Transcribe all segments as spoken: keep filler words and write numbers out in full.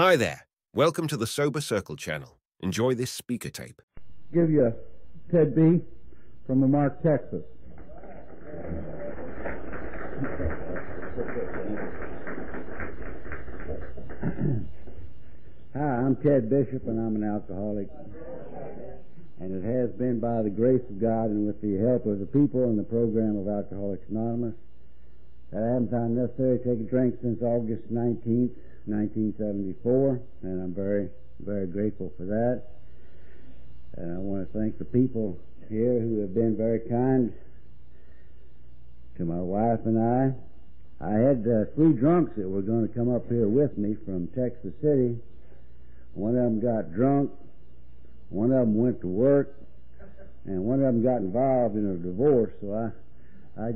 Hi there. Welcome to the Sober Circle channel. Enjoy this speaker tape. Give you Ted B from LaMarque, Texas. Hi, I'm Ted Bishop, and I'm an alcoholic. And it has been by the grace of God and with the help of the people and the program of Alcoholics Anonymous that I haven't found necessary to take a drink since August nineteenth, nineteen seventy-four, and I'm very, very grateful for that. And I want to thank the people here who have been very kind to my wife and I. I had uh, three drunks that were going to come up here with me from Texas City. One of them got drunk, one of them went to work, and one of them got involved in a divorce, so I... I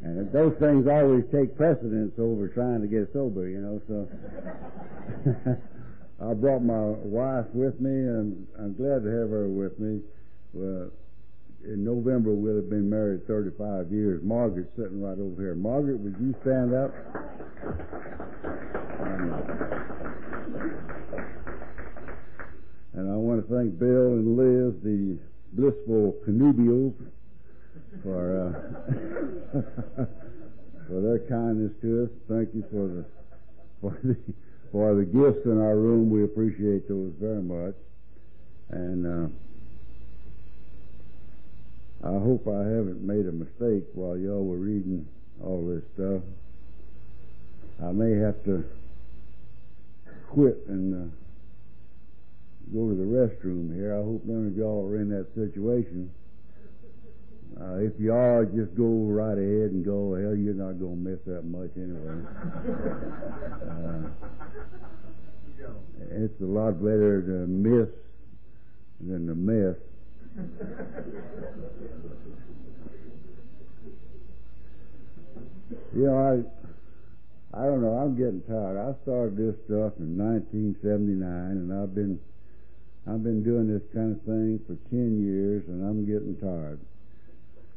And those things always take precedence over trying to get sober, you know, so I brought my wife with me, and I'm glad to have her with me. Well, in November, we'll have been married thirty-five years. Margaret's sitting right over here. Margaret, would you stand up? And I want to thank Bill and Liz, the blissful connubials, for uh, for their kindness to us. Thank you for the for the for the gifts in our room. We appreciate those very much, and uh, I hope I haven't made a mistake while y'all were reading all this stuff. I may have to quit and uh, go to the restroom here. I hope none of y'all are in that situation. Uh, if you are, just go right ahead and go. Hell, you're not going to miss that much anyway. uh, it's a lot better to miss than to miss. You know, I, I don't know. I'm getting tired. I started this stuff in nineteen seventy-nine, and I've been, I've been doing this kind of thing for ten years, and I'm getting tired.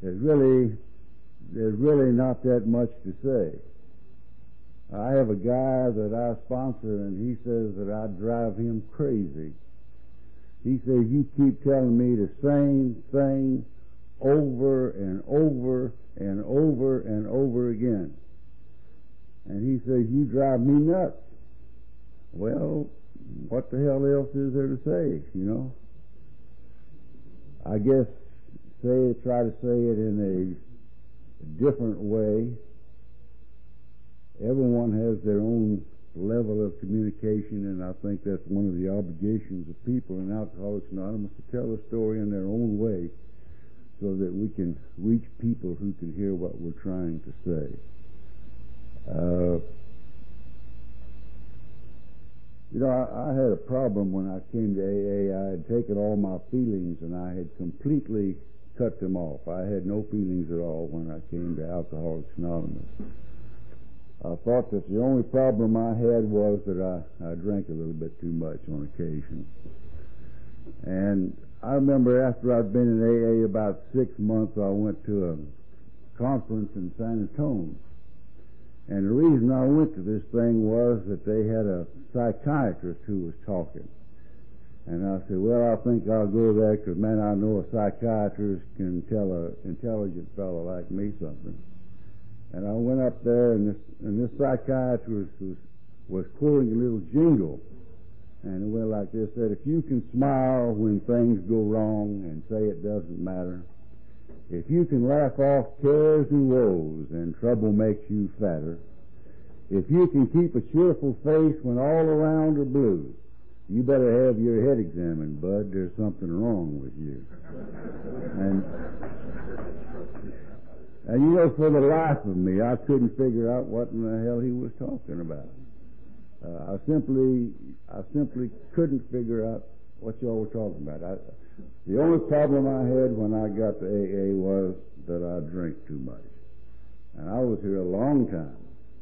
There's really, there's really not that much to say. I have a guy that I sponsor, and he says that I drive him crazy. He says, you keep telling me the same thing over and over and over and over again. And he says, you drive me nuts. Well, what the hell else is there to say, you know? I guess Say, try to say it in a different way. Everyone has their own level of communication, and I think that's one of the obligations of people in Alcoholics Anonymous to tell a story in their own way so that we can reach people who can hear what we're trying to say. Uh, You know, I, I had a problem when I came to A A. I had taken all my feelings and I had completely cut them off. I had no feelings at all when I came to Alcoholics Anonymous. I thought that the only problem I had was that I, I drank a little bit too much on occasion. And I remember after I'd been in A A about six months, I went to a conference in San Antonio. And the reason I went to this thing was that they had a psychiatrist who was talking. And I said, well, I think I'll go there because, man, I know a psychiatrist can tell an intelligent fellow like me something. And I went up there, and this, and this psychiatrist was, was quoting a little jingle. And it went like this, that if you can smile when things go wrong and say it doesn't matter, if you can laugh off cares and woes and trouble makes you fatter, if you can keep a cheerful face when all around are blue, you better have your head examined, bud. There's something wrong with you. And, and you know, for the life of me, I couldn't figure out what in the hell he was talking about. Uh, I simply, I simply couldn't figure out what y'all were talking about. I, The only problem I had when I got to A A was that I drank too much. And I was here a long time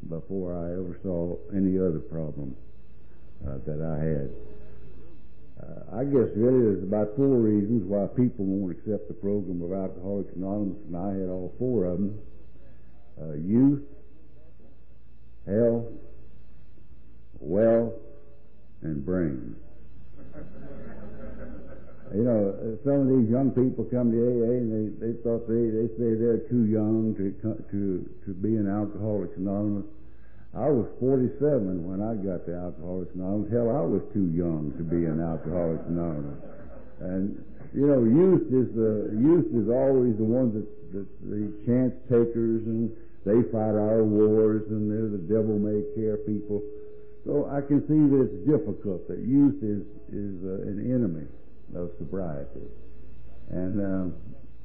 before I ever saw any other problem uh, that I had. Uh, I guess really there's about four reasons why people won't accept the program of Alcoholics Anonymous, and I had all four of them. Uh, youth, health, brain. You know, some of these young people come to A A and they, they thought they, they say they're too young to, to, to be an Alcoholics Anonymous. I was forty-seven when I got to Alcoholics Anonymous. Hell, I was too young to be an Alcoholics Anonymous. And, you know, youth is the, youth is always the ones that, that the chance takers, and they fight our wars, and they're the devil-may-care people. So I can see that it's difficult, that youth is, is uh, an enemy of sobriety. And um,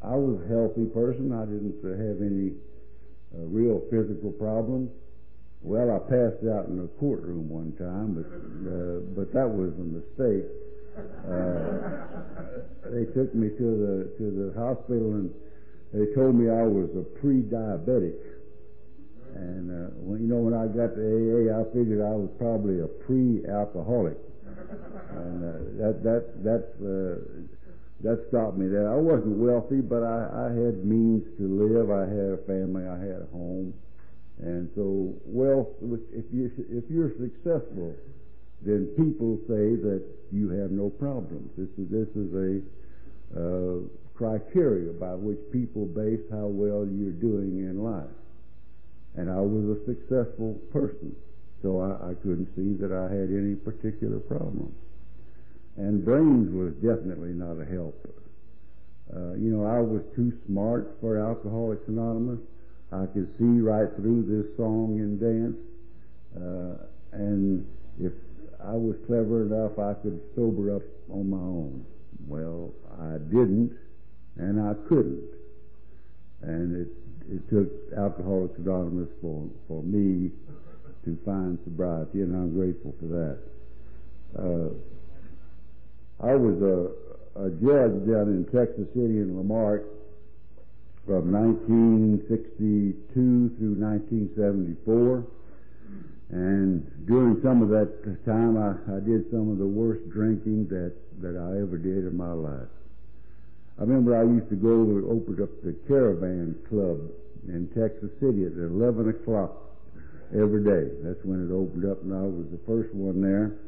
I was a healthy person. I didn't uh, have any uh, real physical problems. Well, I passed out in a courtroom one time, but uh, but that was a mistake. Uh, they took me to the to the hospital, and they told me I was a pre-diabetic. And uh, when you know when I got to A A, I figured I was probably a pre-alcoholic. And uh, that that that uh, that stopped me there. I wasn't wealthy, but I, I had means to live. I had a family. I had a home. And so wealth, if you if you're successful, then people say that you have no problems. This is this is a uh, criteria by which people base how well you're doing in life. And I was a successful person. So I, I couldn't see that I had any particular problem. And brains was definitely not a help. Uh, you know, I was too smart for Alcoholics Anonymous. I could see right through this song and dance. Uh, and if I was clever enough, I could sober up on my own. Well, I didn't, and I couldn't. And it, it took Alcoholics Anonymous for, for me to find sobriety, and I'm grateful for that. Uh, I was a, a judge down in Texas City in LaMarque from nineteen sixty-two through nineteen seventy-four, and during some of that time I, I did some of the worst drinking that, that I ever did in my life. I remember I used to go over and open up the Caravan Club in Texas City at eleven o'clock every day. That's when it opened up, and I was the first one there.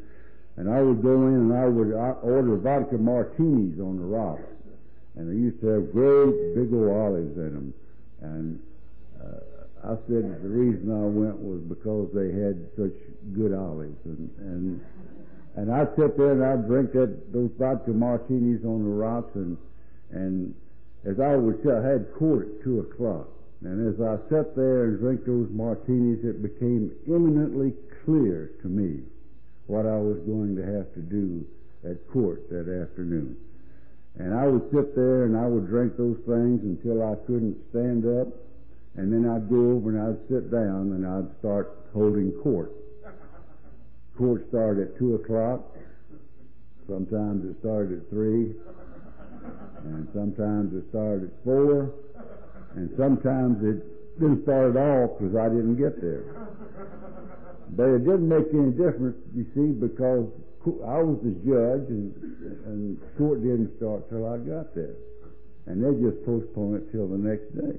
And I would go in and I would order vodka martinis on the rocks. And they used to have great big old olives in them. And uh, I said that the reason I went was because they had such good olives. And and, and I'd sit there and I'd drink that, those vodka martinis on the rocks. And, and as I would say, I had court at two o'clock. And as I sat there and drank those martinis, it became eminently clear to me what I was going to have to do at court that afternoon. And I would sit there and I would drink those things until I couldn't stand up, and then I'd go over and I'd sit down and I'd start holding court. Court started at two o'clock. Sometimes it started at three. And sometimes it started at four. And sometimes it didn't start at all because I didn't get there. But it didn't make any difference, you see, because I was the judge, and, and court didn't start till I got there. And they just postponed it till the next day.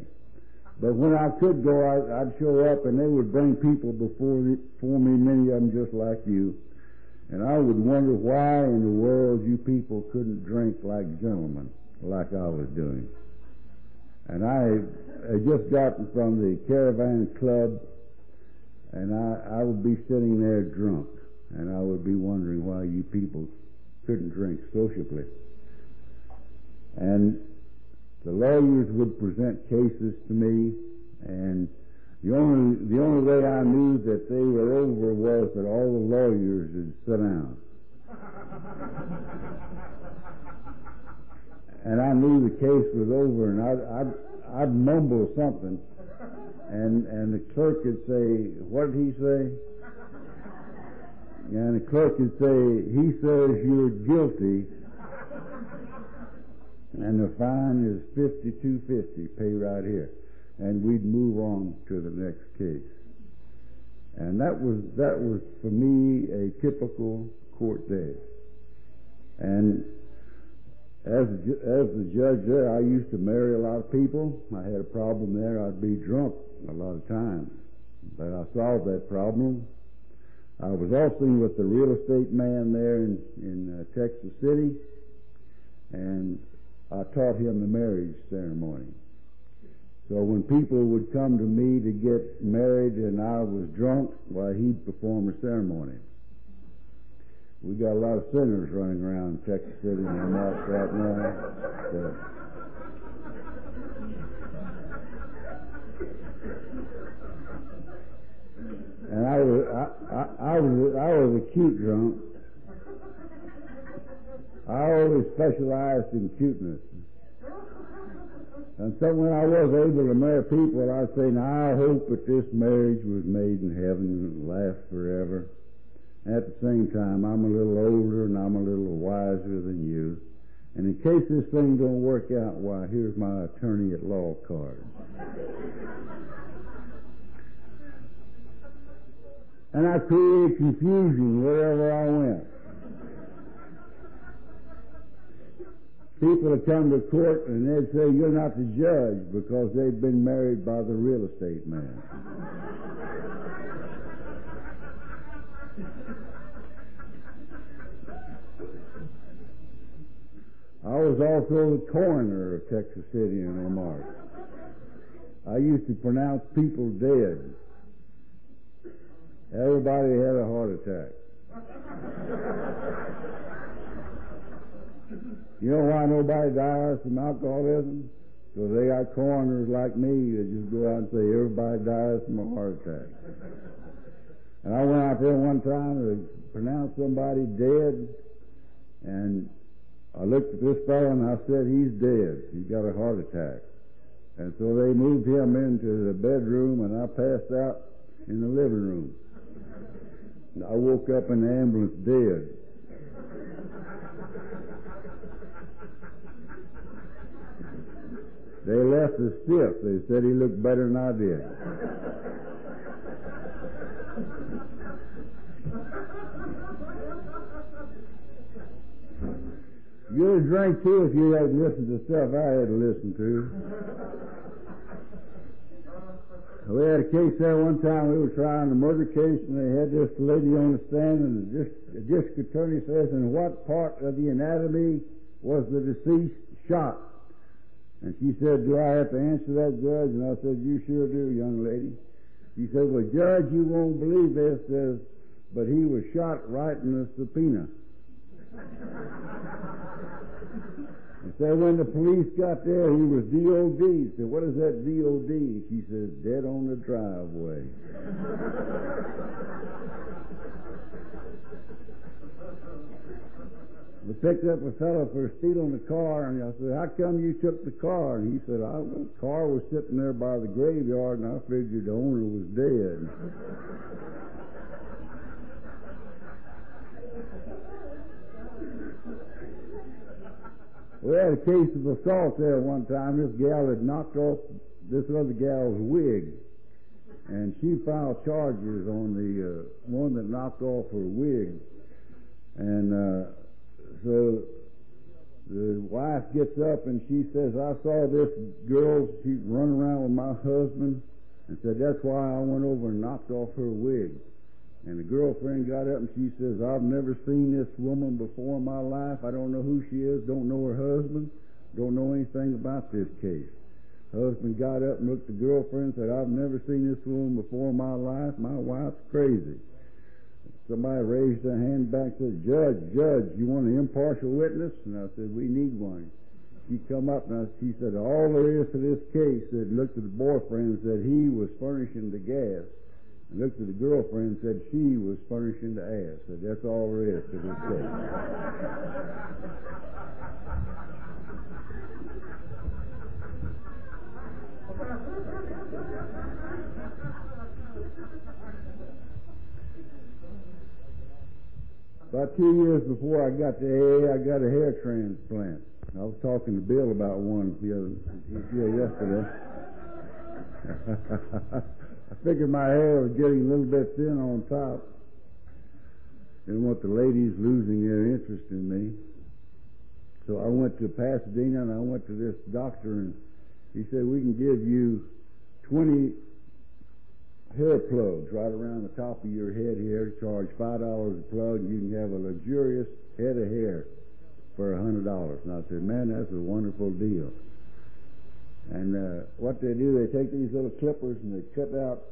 But when I could go, I, I'd show up, and they would bring people before, the, before me, many of them just like you. And I would wonder why in the world you people couldn't drink like gentlemen, like I was doing. And I had just gotten from the Caravan Club, and I, I would be sitting there drunk, and I would be wondering why you people couldn't drink sociably. And the lawyers would present cases to me, and the only, the only way I knew that they were over was that all the lawyers would sit down. And I knew the case was over, and I'd, I'd, I'd mumble something, and, and the clerk would say, what did he say? And the clerk would say, he says you're guilty, and the fine is fifty-two fifty, pay right here. And we'd move on to the next case. And that was, that was for me, a typical court day. And As, as the judge there, I used to marry a lot of people. I had a problem there. I'd be drunk a lot of times. But I solved that problem. I was also with the real estate man there in, in uh, Texas City, and I taught him the marriage ceremony. So when people would come to me to get married and I was drunk, well, he'd perform a ceremony. We got a lot of sinners running around Texas City and Amoco right now. So. And I was I, I, I was I was a cute drunk. I always specialized in cuteness. And so when I was able to marry people, I'd say, now I hope that this marriage was made in heaven and last forever. At the same time, I'm a little older and I'm a little wiser than you. And in case this thing don't work out, why, here's my attorney at law card. And I created confusion wherever I went. People would come to court and they'd say, you're not the judge, because they've been married by the real estate man. I was also the coroner of Texas City and La Porte. I used to pronounce people dead. Everybody had a heart attack. You know why nobody dies from alcoholism? Because they got coroners like me that just go out and say, everybody dies from a heart attack. And I went out there one time to pronounce somebody dead, and I looked at this fellow and I said, he's dead. He's got a heart attack. And so they moved him into the bedroom, and I passed out in the living room. And I woke up in the ambulance dead. They left us stiff. They said he looked better than I did. You'd have drank too if you hadn't listened to stuff I had to listen to. We had a case there one time. We were trying a murder case, and they had this lady on the stand, and the district attorney says, in what part of the anatomy was the deceased shot? And she said, do I have to answer that, Judge? And I said, you sure do, young lady. She said, well, Judge, you won't believe this, says, but he was shot right in the subpoena. And so when the police got there, he was D O D. Said, what is that D O D? She says, dead on the driveway. We picked up a fellow for stealing the car, and I said, how come you took the car? And he said, I, well, the car was sitting there by the graveyard, and I figured the owner was dead. We had a case of assault there one time. This gal had knocked off this other gal's wig, and she filed charges on the uh, one that knocked off her wig. And... Uh, So the wife gets up and she says, I saw this girl, she'd run around with my husband, and said, that's why I went over and knocked off her wig. And the girlfriend got up and she says, I've never seen this woman before in my life. I don't know who she is, don't know her husband, don't know anything about this case. Husband got up and looked at the girlfriend and said, I've never seen this woman before in my life. My wife's crazy. Somebody raised their hand back and said, Judge, Judge, you want an impartial witness? And I said, we need one. She come up and I, she said, all there is to this case, said, looked at the boyfriend and said, he was furnishing the gas. And looked at the girlfriend and said, she was furnishing the ass. Said, that's all there is to this case. About two years before I got to N A, I got a hair transplant. I was talking to Bill about one the other yeah, yesterday. I figured my hair was getting a little bit thin on top. Didn't want the ladies losing their interest in me. So I went to Pasadena and I went to this doctor, and he said, we can give you twenty hair plugs right around the top of your head here. Charge five dollars a plug, and you can have a luxurious head of hair for a hundred dollars. And I said, man, that's a wonderful deal. And uh, what they do, they take these little clippers and they cut out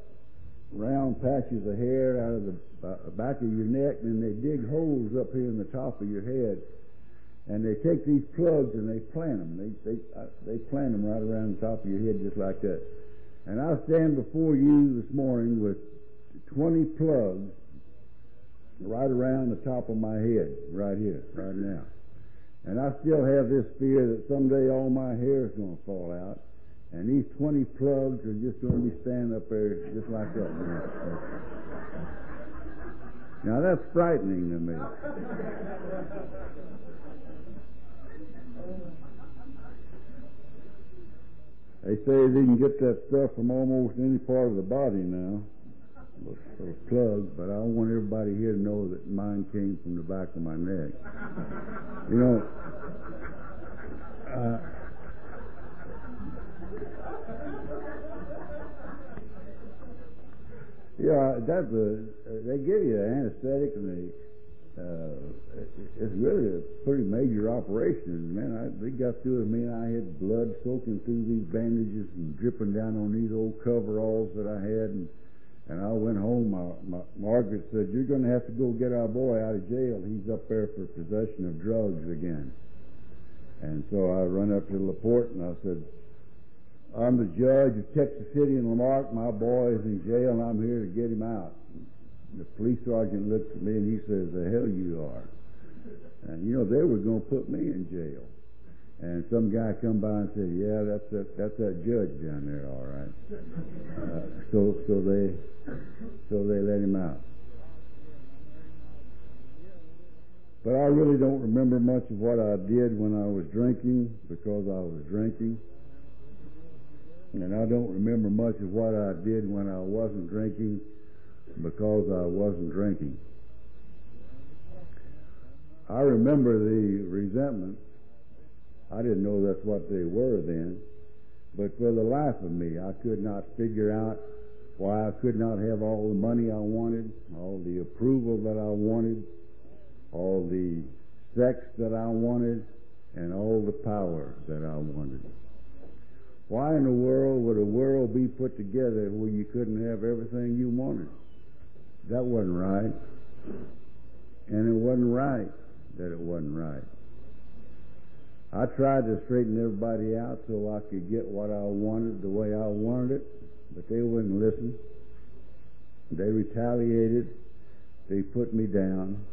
round patches of hair out of the uh, back of your neck, and they dig holes up here in the top of your head. And they take these plugs and they plant them. They they uh, they plant them right around the top of your head just like that. And I stand before you this morning with twenty plugs right around the top of my head, right here, right now. And I still have this fear that someday all my hair is going to fall out, and these twenty plugs are just going to be standing up there just like that. Now that's frightening to me. They say they can get that stuff from almost any part of the body now, those, those plugs, but I want everybody here to know that mine came from the back of my neck. You know, uh, yeah, that's a, they give you an anesthetic and they, Uh, it's really a pretty major operation. Man, I, they got through with me, and I had blood soaking through these bandages and dripping down on these old coveralls that I had. And, and I went home. My, my, Margaret said, you're going to have to go get our boy out of jail. He's up there for possession of drugs again. And so I run up to La Porte, and I said, I'm the judge of Texas City and LaMarque. My boy is in jail, and I'm here to get him out. The police sergeant looks at me and he says, the hell you are. And, you know, they were going to put me in jail. And some guy come by and said, yeah, that's that, that's that judge down there, all right. Uh, so, so, they, so they let him out. But I really don't remember much of what I did when I was drinking, because I was drinking. And I don't remember much of what I did when I wasn't drinking, because I wasn't drinking. I remember the resentments. I didn't know that's what they were then, but for the life of me, I could not figure out why I could not have all the money I wanted, all the approval that I wanted, all the sex that I wanted, and all the power that I wanted. Why in the world would a world be put together where you couldn't have everything you wanted? That wasn't right, and it wasn't right that it wasn't right. I tried to straighten everybody out so I could get what I wanted the way I wanted it, but they wouldn't listen. They retaliated. They put me down.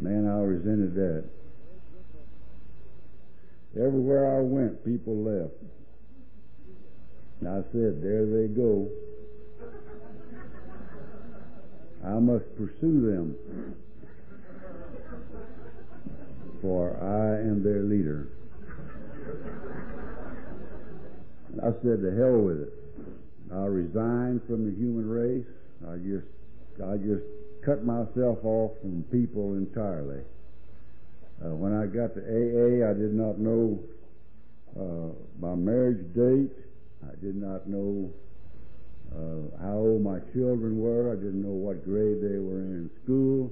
Man, I resented that. Everywhere I went, people left. And I said, there they go. I must pursue them, for I am their leader. And I said, to hell with it. I resigned from the human race. I just, I just cut myself off from people entirely. Uh, when I got to A A, I did not know uh, my marriage date. I did not know Uh, how old my children were. I didn't know what grade they were in in school.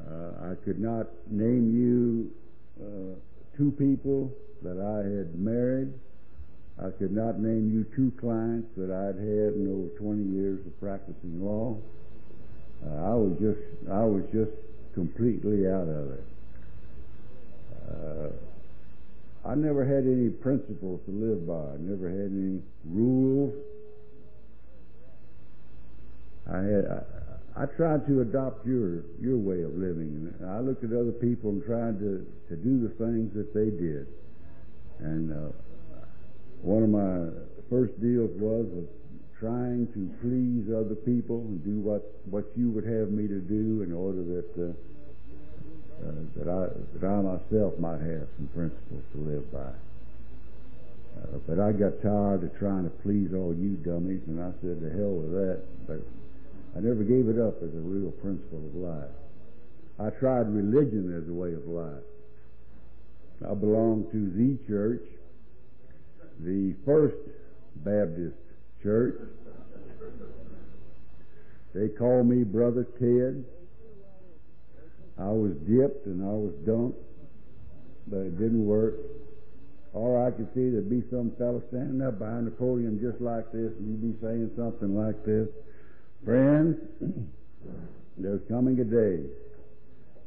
Uh, I could not name you uh, two people that I had married. I could not name you two clients that I'd had in over twenty years of practicing law. Uh, I was just, I was just completely out of it. Uh, I never had any principles to live by. I never had any rules. I had I, I tried to adopt your your way of living, and I looked at other people and tried to, to do the things that they did. And uh, one of my first deals was of trying to please other people and do what, what you would have me to do in order that uh, uh, that I that I myself might have some principles to live by. Uh, but I got tired of trying to please all you dummies, and I said, to hell with that. But I never gave it up as a real principle of life. I tried religion as a way of life. I belonged to the church, the First Baptist Church, They called me Brother Ted. I was dipped and I was dunked, but it didn't work. All I could see, there'd be some fellow standing up behind the podium just like this, and he'd be saying something like this. Friends, there's coming a day.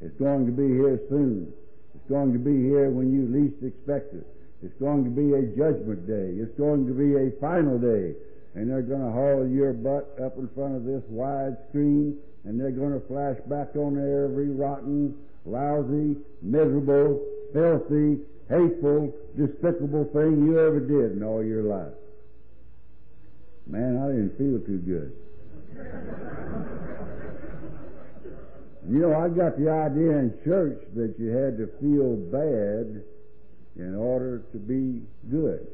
It's going to be here soon. It's going to be here when you least expect it. It's going to be a judgment day. It's going to be a final day. And they're going to haul your butt up in front of this wide screen, and they're going to flash back on there every rotten, lousy, miserable, filthy, hateful, despicable thing you ever did in all your life. Man, I didn't feel too good. You know, I got the idea in church that you had to feel bad in order to be good.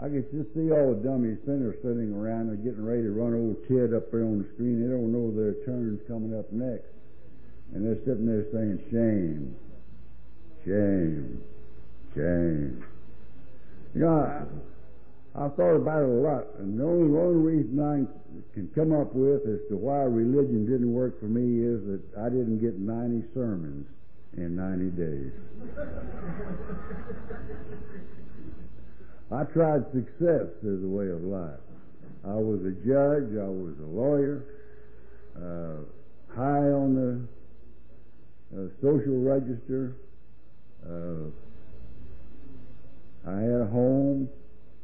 I could just see all the dummy sinners sitting around and getting ready to run old Ted up there on the screen. They don't know their turn's coming up next. And they're sitting there saying, shame, shame, shame. You know, I, I thought about it a lot, and the only, only reason I can come up with as to why religion didn't work for me is that I didn't get ninety sermons in ninety days. I tried success as a way of life. I was a judge, I was a lawyer, uh, high on the uh, social register. Uh, I had a home,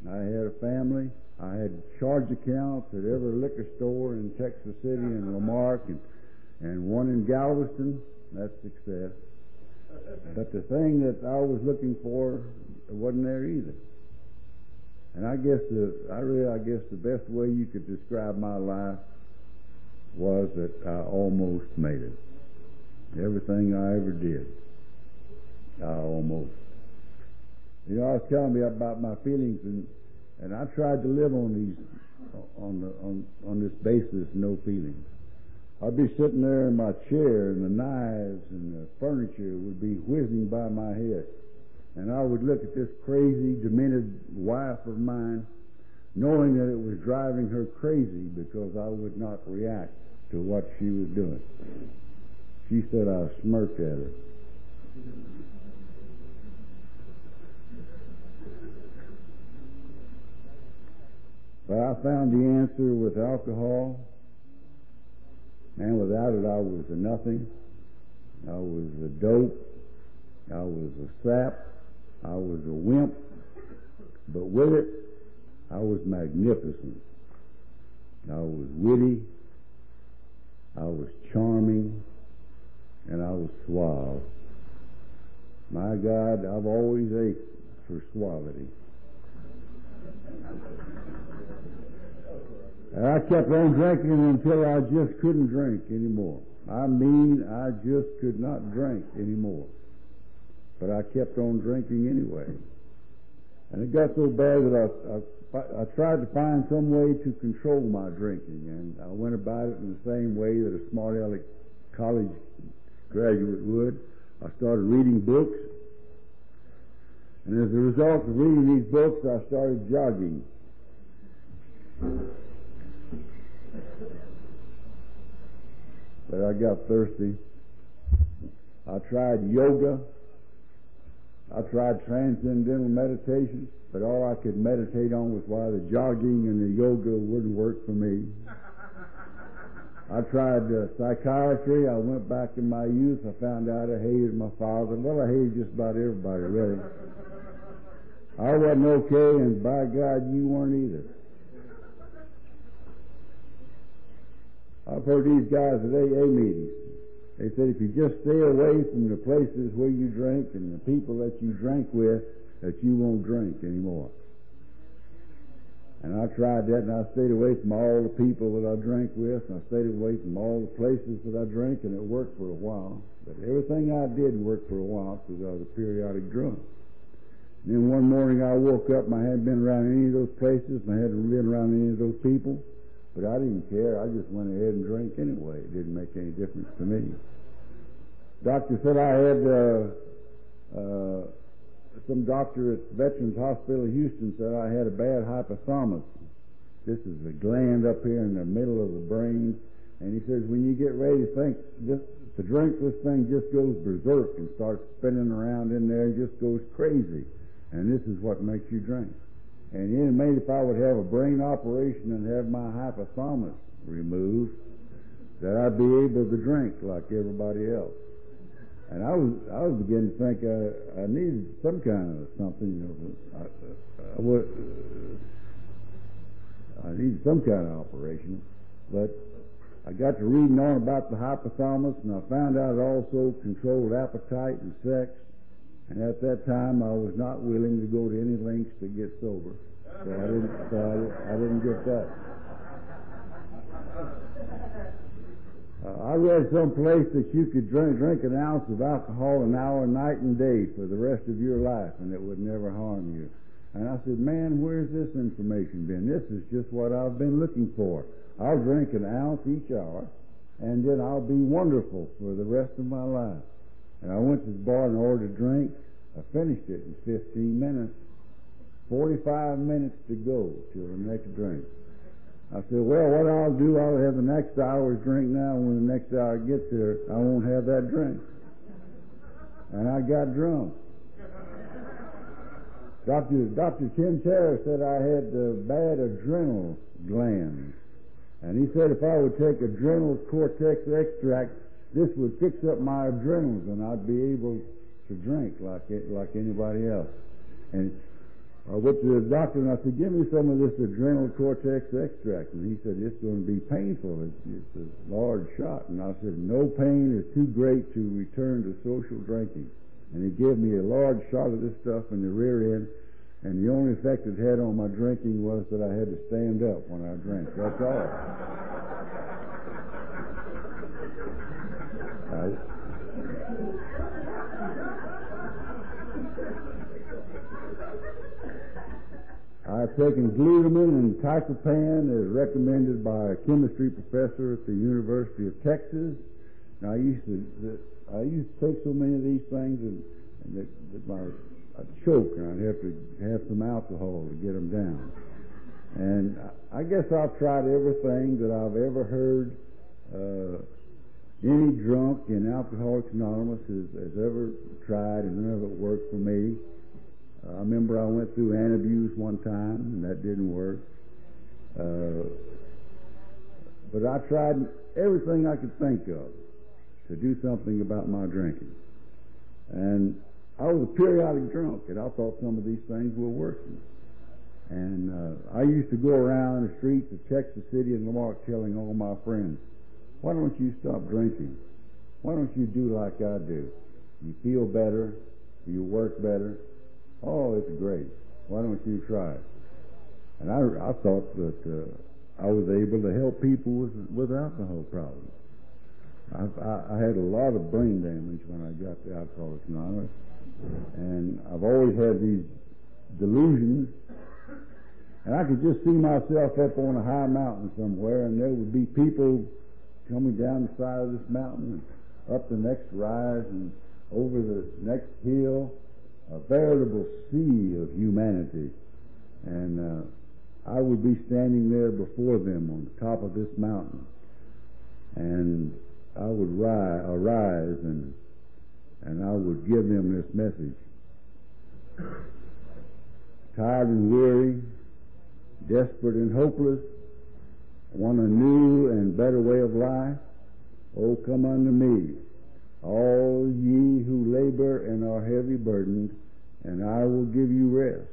I had a family, I had charge accounts at every liquor store in Texas City and LaMarque, and, and one in Galveston. That's success. But the thing that I was looking for wasn't there either. And I guess the I really I guess the best way you could describe my life was that I almost made it. Everything I ever did, I almost. You know, I was telling me about my feelings, and and I tried to live on these on the on on this basis, no feelings. I'd be sitting there in my chair, and the knives and the furniture would be whizzing by my head. And I would look at this crazy, demented wife of mine, knowing that it was driving her crazy because I would not react to what she was doing. She said I smirked at her. But I found the answer with alcohol. Man, without it, I was a nothing. I was a dope. I was a sap. I was a wimp. But with it, I was magnificent. I was witty. I was charming. And I was suave. My God, I've always ached for suavity. And I kept on drinking until I just couldn't drink anymore. I mean, I just could not drink anymore. But I kept on drinking anyway. And it got so bad that I, I, I tried to find some way to control my drinking. And I went about it in the same way that a smart aleck college graduate would. I started reading books. And as a result of reading these books, I started jogging. But I got thirsty. I tried yoga. I tried transcendental meditation, but all I could meditate on was why the jogging and the yoga wouldn't work for me. I tried uh, psychiatry. I went back in my youth. I found out I hated my father. Well, I hated just about everybody, really. I wasn't okay, and by God, you weren't either. I've heard these guys at A A meetings. They said if you just stay away from the places where you drink and the people that you drink with, that you won't drink anymore. And I tried that, and I stayed away from all the people that I drank with, and I stayed away from all the places that I drank, and it worked for a while. But everything I did worked for a while because I was a periodic drunk. And then one morning I woke up, and I hadn't been around any of those places, and I hadn't been around any of those people. But I didn't care. I just went ahead and drank anyway. It didn't make any difference to me. Doctor said I had uh, uh, some doctor at Veterans Hospital of Houston said I had a bad hypothalamus. This is the gland up here in the middle of the brain. And he says, when you get ready to think, just to drink, this thing just goes berserk and starts spinning around in there, just goes crazy. And this is what makes you drink. And it made, if I would have a brain operation and have my hypothalamus removed, that I'd be able to drink like everybody else. And I was I was beginning to think I, I needed some kind of something, you know, I, I, would, I needed some kind of operation. But I got to reading on about the hypothalamus, and I found out it also controlled appetite and sex. And at that time, I was not willing to go to any lengths to get sober, so I didn't. So I, I didn't get that. Uh, I read someplace that you could drink drink an ounce of alcohol an hour, night and day, for the rest of your life, and it would never harm you. And I said, "Man, where's this information been? This is just what I've been looking for. I'll drink an ounce each hour, and then I'll be wonderful for the rest of my life." And I went to the bar and ordered a drink. I finished it in fifteen minutes. forty-five minutes to go till the next drink. I said, well, what I'll do, I'll have the next hour's drink now. When the next hour gets there, I won't have that drink. And I got drunk. Doctor, Doctor Tim Terror said I had the bad adrenal gland. And he said if I would take adrenal cortex extract, this would fix up my adrenals, and I'd be able to drink like it, like anybody else. And I went to the doctor, and I said, give me some of this adrenal cortex extract. And he said, it's going to be painful. It's, it's a large shot. And I said, no pain is too great to return to social drinking. And he gave me a large shot of this stuff in the rear end, and the only effect it had on my drinking was that I had to stand up when I drank. That's all. I've taken glutamine and teicopan as recommended by a chemistry professor at the University of Texas. Now, I used to I used to take so many of these things and, and that, that my I'd choke, and I'd have to have some alcohol to get them down. And I, I guess I've tried everything that I've ever heard uh, any drunk in Alcoholics Anonymous has, has ever tried, and none of it worked for me. I remember I went through antabuse one time, and that didn't work. Uh, but I tried everything I could think of to do something about my drinking. And I was a periodic drunk, and I thought some of these things were working. And uh, I used to go around the streets of Texas City and LaMarque telling all my friends, why don't you stop drinking? Why don't you do like I do? You feel better. You work better. Oh, it's great. Why don't you try it? And I, I thought that uh, I was able to help people with, with alcohol problems. I, I, I had a lot of brain damage when I got to Alcoholics Anonymous. And I've always had these delusions. And I could just see myself up on a high mountain somewhere, and there would be people coming down the side of this mountain and up the next rise and over the next hill. A veritable sea of humanity, and uh, I would be standing there before them on the top of this mountain, and I would rise, arise, and and I would give them this message: tired and weary, desperate and hopeless, want a new and better way of life. Oh, come unto me, all ye who labor and are heavy burdened, and I will give you rest.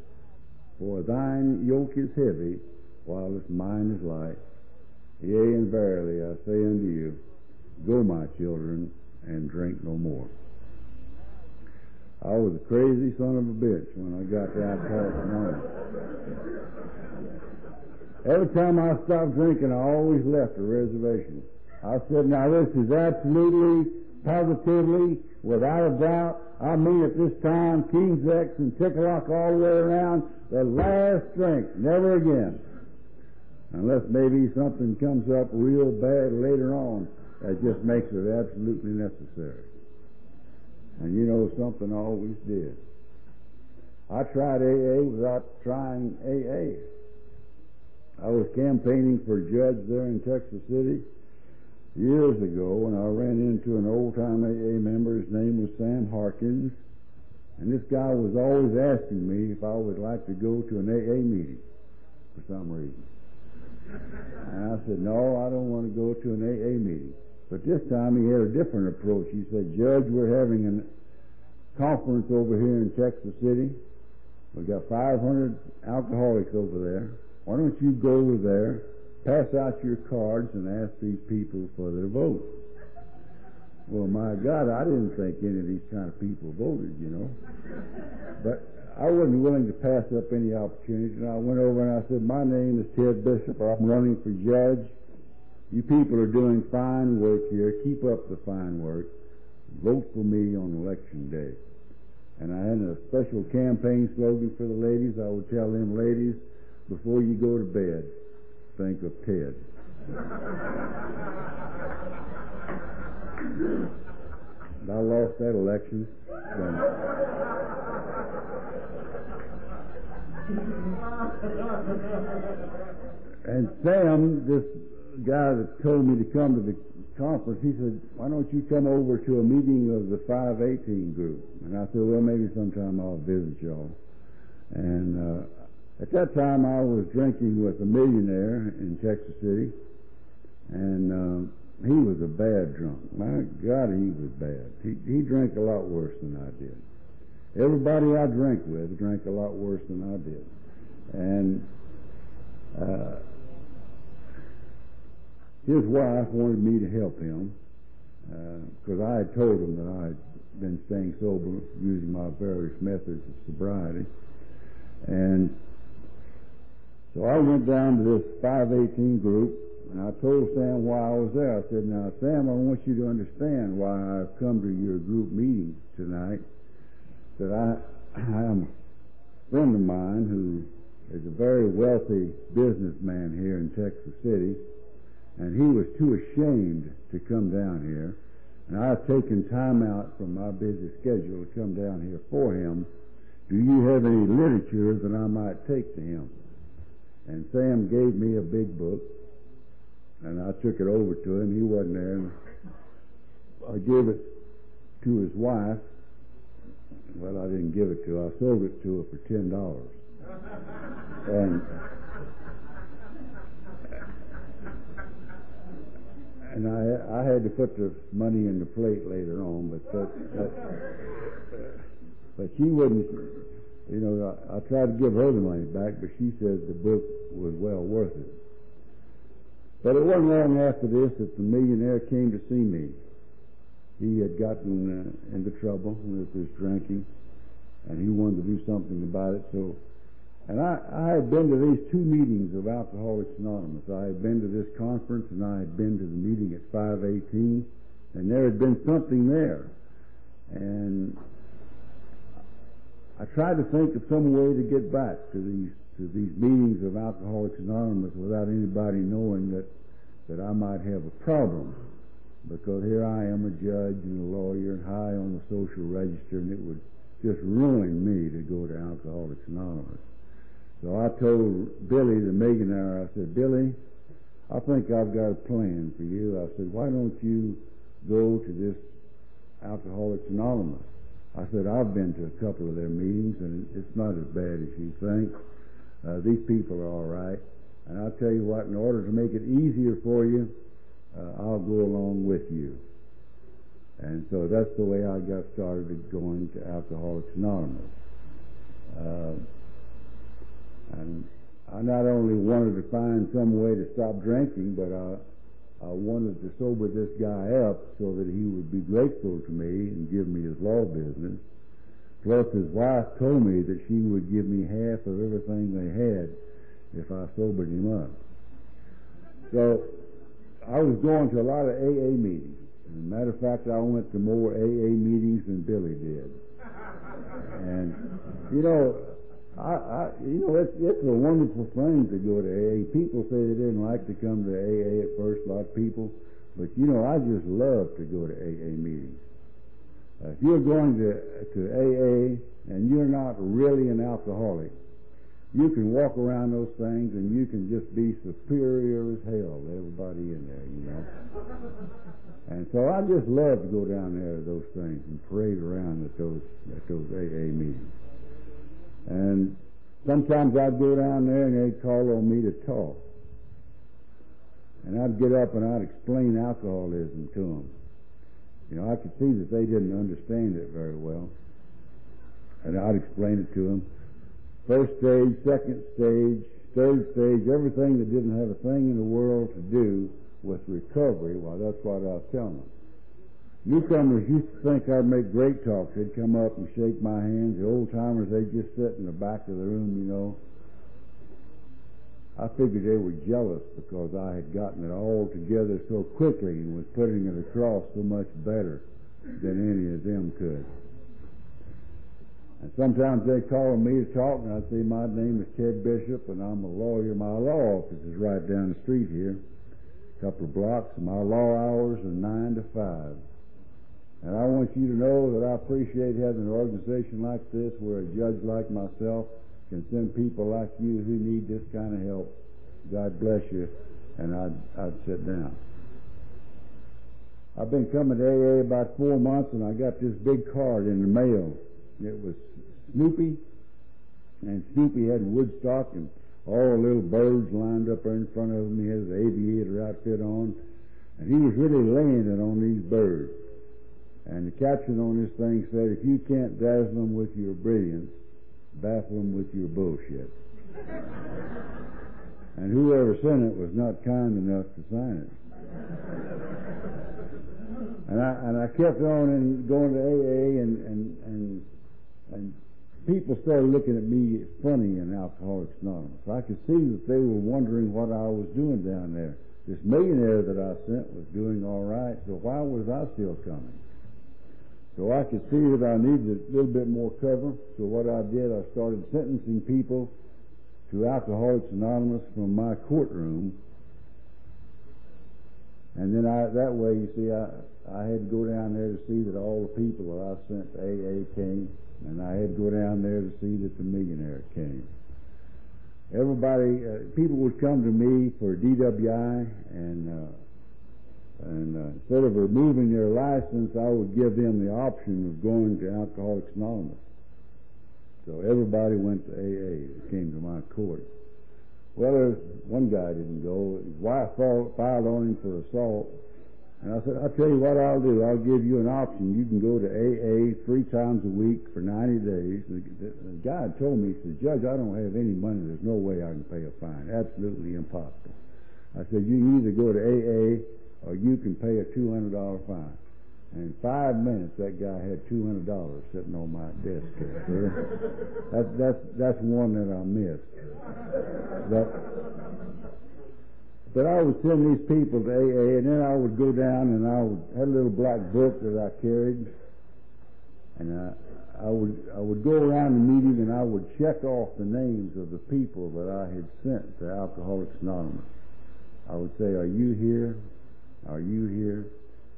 For thine yoke is heavy, while its mine is light. Yea, and verily I say unto you, go, my children, and drink no more. I was a crazy son of a bitch when I got to Alcoholics Anonymous. Every time I stopped drinking, I always left a reservation. I said, now this is absolutely, positively, without a doubt, I mean at this time, King's X and Tickalock all the way around, the last drink, never again. Unless maybe something comes up real bad later on that just makes it absolutely necessary. And you know something I always did. I tried A A without trying A A. I was campaigning for judge there in Texas City years ago, and I ran into an old-time A A member. His name was Sam Harkins, and this guy was always asking me if I would like to go to an A A meeting for some reason. And I said, no, I don't want to go to an A A meeting. But this time he had a different approach. He said, Judge, we're having a conference over here in Texas City. We've got five hundred alcoholics over there. Why don't you go over there, pass out your cards, and ask these people for their vote? Well, my God, I didn't think any of these kind of people voted, you know. But I wasn't willing to pass up any opportunity, and I went over and I said, my name is Ted Bishop. I'm running for judge. You people are doing fine work here. Keep up the fine work. Vote for me on election day. And I had a special campaign slogan for the ladies. I would tell them, ladies, before you go to bed, think of Ted. And I lost that election. And Sam, this guy that told me to come to the conference, he said, why don't you come over to a meeting of the five eighteen group? And I said, well, maybe sometime I'll visit y'all. And uh, at that time, I was drinking with a millionaire in Texas City, and uh, he was a bad drunk. My God, he was bad. He, he drank a lot worse than I did. Everybody I drank with drank a lot worse than I did. And uh, his wife wanted me to help him, because uh, I had told him that I had been staying sober using my various methods of sobriety. And so I went down to this five eighteen group, and I told Sam why I was there. I said, now, Sam, I want you to understand why I've come to your group meeting tonight. That I, I am a friend of mine who is a very wealthy businessman here in Texas City, and he was too ashamed to come down here, and I've taken time out from my busy schedule to come down here for him. Do you have any literature that I might take to him? And Sam gave me a big book, and I took it over to him. He wasn't there. And I gave it to his wife. Well, I didn't give it to her. I sold it to her for ten dollars. And and I I had to put the money in the plate later on, but that, that, but she wouldn't. You know, I, I tried to give her the money back, but she said the book was well worth it. But it wasn't long after this that the millionaire came to see me. He had gotten uh, into trouble with his drinking, and he wanted to do something about it. So, and I, I had been to these two meetings of Alcoholics Anonymous. I had been to this conference, and I had been to the meeting at five eighteen, and there had been something there. And I tried to think of some way to get back to these to these meetings of Alcoholics Anonymous without anybody knowing that that I might have a problem. Because here I am, a judge and a lawyer and high on the social register, and it would just ruin me to go to Alcoholics Anonymous. So I told Billy, the millionaire, I said, Billy, I think I've got a plan for you. I said, why don't you go to this Alcoholics Anonymous? I said, I've been to a couple of their meetings, and it's not as bad as you think. Uh, these people are all right. And I'll tell you what, in order to make it easier for you, Uh, I'll go along with you. And so that's the way I got started going to Alcoholics Anonymous. Uh, and I not only wanted to find some way to stop drinking, but I, I wanted to sober this guy up so that he would be grateful to me and give me his law business. Plus, his wife told me that she would give me half of everything they had if I sobered him up. So I was going to a lot of A A meetings. As a matter of fact, I went to more A A meetings than Billy did. And, you know, I, I you know, it's, it's a wonderful thing to go to A A. People say they didn't like to come to A A at first, a lot of people. But, you know, I just love to go to A A meetings. Uh, if you're going to, to A A and you're not really an alcoholic, you can walk around those things and you can just be superior as hell to everybody in there, you know. And so I just love to go down there to those things and parade around at those, at those A A meetings. And sometimes I'd go down there and they'd call on me to talk. And I'd get up and I'd explain alcoholism to them. You know, I could see that they didn't understand it very well. And I'd explain it to them. First stage, second stage, third stage, everything that didn't have a thing in the world to do with recovery, well, that's what I was telling them. Newcomers used to think I'd make great talks. They'd come up and shake my hands. The old-timers, they'd just sit in the back of the room, you know. I figured they were jealous because I had gotten it all together so quickly and was putting it across so much better than any of them could. And sometimes they call on me to talk, and I say, my name is Ted Bishop, and I'm a lawyer. My law office is right down the street here, a couple of blocks. My law hours are nine to five. And I want you to know that I appreciate having an organization like this where a judge like myself can send people like you who need this kind of help. God bless you. And I'd, I'd sit down. I've been coming to A A about four months, and I got this big card in the mail. It was Snoopy, and Snoopy had Woodstock, and all the little birds lined up there in front of him. He had his aviator outfit on, and he was really laying it on these birds. And the caption on this thing said, if you can't dazzle them with your brilliance, baffle them with your bullshit. And whoever sent it was not kind enough to sign it. And I and I kept on and going to A A, and and and and people started looking at me funny in Alcoholics Anonymous. I could see that they were wondering what I was doing down there. This millionaire that I sent was doing all right, so why was I still coming? So I could see that I needed a little bit more cover. So what I did, I started sentencing people to Alcoholics Anonymous from my courtroom. And then I, that way, you see, I, I had to go down there to see that all the people that I sent to A A came. And I had to go down there to see that the millionaire came. Everybody, uh, people would come to me for D W I and... Uh, And uh, instead of removing their license, I would give them the option of going to Alcoholics Anonymous. So everybody went to A A that came to my court. Well, there was one guy didn't go. His wife filed on him for assault. And I said, I'll tell you what I'll do. I'll give you an option. You can go to A A three times a week for ninety days. The, the, the guy told me, he said, Judge, I don't have any money. There's no way I can pay a fine. Absolutely impossible. I said, you can either go to A A or you can pay a two hundred dollar fine. And in five minutes, that guy had two hundred dollars sitting on my desk. that's, that's, that's one that I missed. But, but I would send these people to A A, and then I would go down, and I would had a little black book that I carried, and I, I, would, I would go around the meeting, and I would check off the names of the people that I had sent to Alcoholics Anonymous. I would say, are you here? Are you here?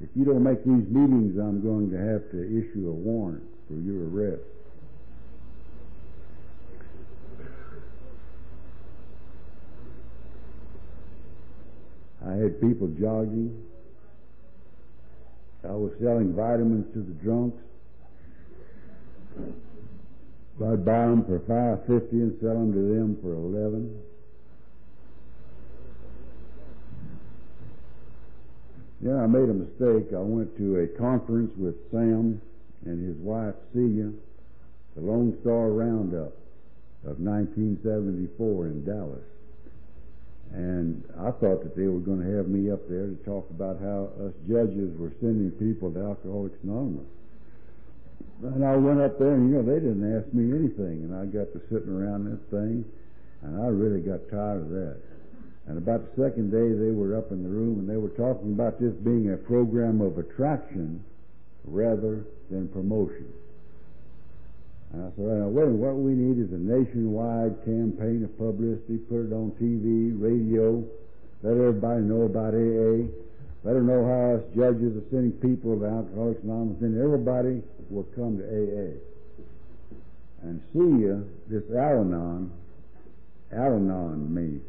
If you don't make these meetings, I'm going to have to issue a warrant for your arrest. I had people jogging. I was selling vitamins to the drunks. I'd buy them for five fifty and sell them to them for eleven. Then I made a mistake. I went to a conference with Sam and his wife, Celia, the Lone Star Roundup of nineteen seventy-four in Dallas. And I thought that they were going to have me up there to talk about how us judges were sending people to Alcoholics Anonymous. And I went up there, and, you know, they didn't ask me anything. And I got to sitting around this thing, and I really got tired of that. And about the second day, they were up in the room, and they were talking about this being a program of attraction rather than promotion. And I said, now, wait, what we need is a nationwide campaign of publicity. Put it on T V, radio. Let everybody know about A A. Let them know how us judges are sending people to Alcoholics Anonymous. Then everybody will come to A A. And Celia, this Al-Anon, Al-Anon me.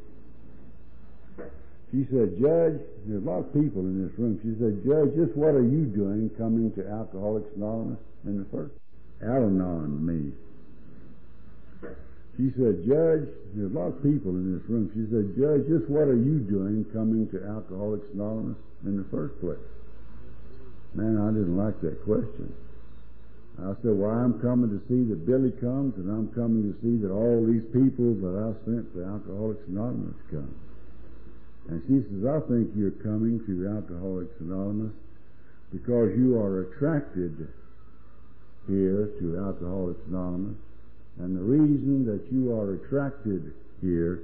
She said, Judge, there's a lot of people in this room. She said, Judge, just what are you doing coming to Alcoholics Anonymous in the first? Al-Anon me. She said, Judge, there's a lot of people in this room. She said, Judge, just what are you doing coming to Alcoholics Anonymous in the first place? Man, I didn't like that question. I said, well, I'm coming to see that Billy comes, and I'm coming to see that all these people that I sent to Alcoholics Anonymous come. And she says, I think you're coming to Alcoholics Anonymous because you are attracted here to Alcoholics Anonymous. And the reason that you are attracted here